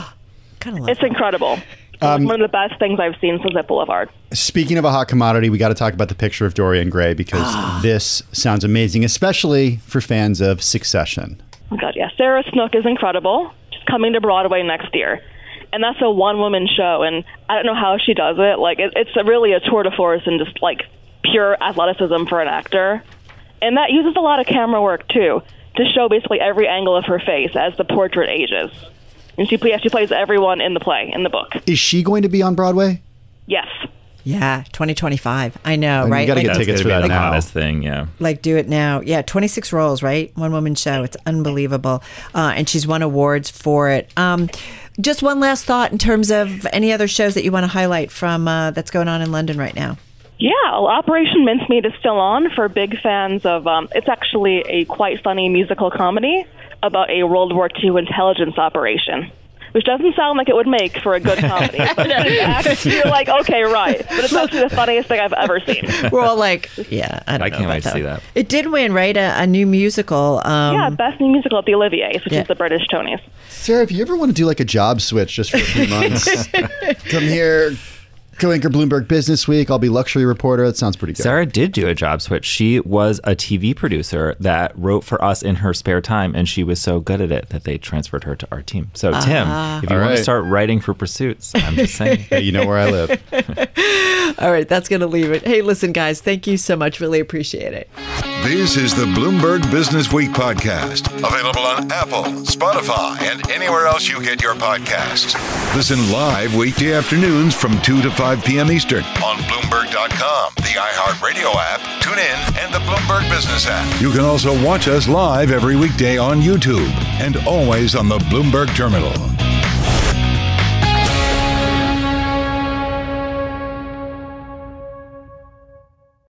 Kind of it's that. Incredible. Um, one of the best things I've seen, Sunset Boulevard. Speaking of a hot commodity, we got to talk about the picture of Dorian Gray, because this sounds amazing, especially for fans of Succession. Oh, God, yeah. Sarah Snook is incredible. She's coming to Broadway next year. And that's a one-woman show, and I don't know how she does it. Like, it, it's a really a tour de force and just, like, pure athleticism for an actor. And that uses a lot of camera work, too, to show basically every angle of her face as the portrait ages. And she, yeah, she plays everyone in the play, in the book. Is she going to be on Broadway? Yes. Yeah, twenty twenty-five. I know, and right? You got to like, get tickets for that like, now. Thing, yeah. Like, do it now. Yeah, twenty-six roles, right? One woman show. It's unbelievable. Uh, and she's won awards for it. Um, just one last thought in terms of any other shows that you want to highlight from uh, that's going on in London right now. Yeah, well, Operation Mincemeat is still on for big fans of, um, it's actually a quite funny musical comedy about a World War Two intelligence operation, which doesn't sound like it would make for a good comedy. But actually, you're like, okay, right. But it's actually the funniest thing I've ever seen. We're all like, yeah, I don't I know. I can't wait to see that. It did win, right? A, a new musical. Um, yeah, Best New Musical at the Olivier's, which yeah. is the British Tonys. Sarah, if you ever want to do like a job switch just for a few months, come here. Co-anchor Bloomberg Business Week. I'll be luxury reporter. That sounds pretty good. Sarah did do a job switch. She was a T V producer that wrote for us in her spare time, and she was so good at it that they transferred her to our team. So, uh-huh. Tim, if you All want right. to start writing for Pursuits, I'm just saying. Hey, you know where I live. All right, that's going to leave it. Hey, listen, guys, thank you so much. Really appreciate it. This is the Bloomberg Business Week podcast, available on Apple, Spotify, and anywhere else you get your podcasts. Listen live weekday afternoons from two to five p.m. Eastern on Bloomberg dot com, the iHeartRadio app, TuneIn, and the Bloomberg Business app. You can also watch us live every weekday on YouTube and always on the Bloomberg Terminal.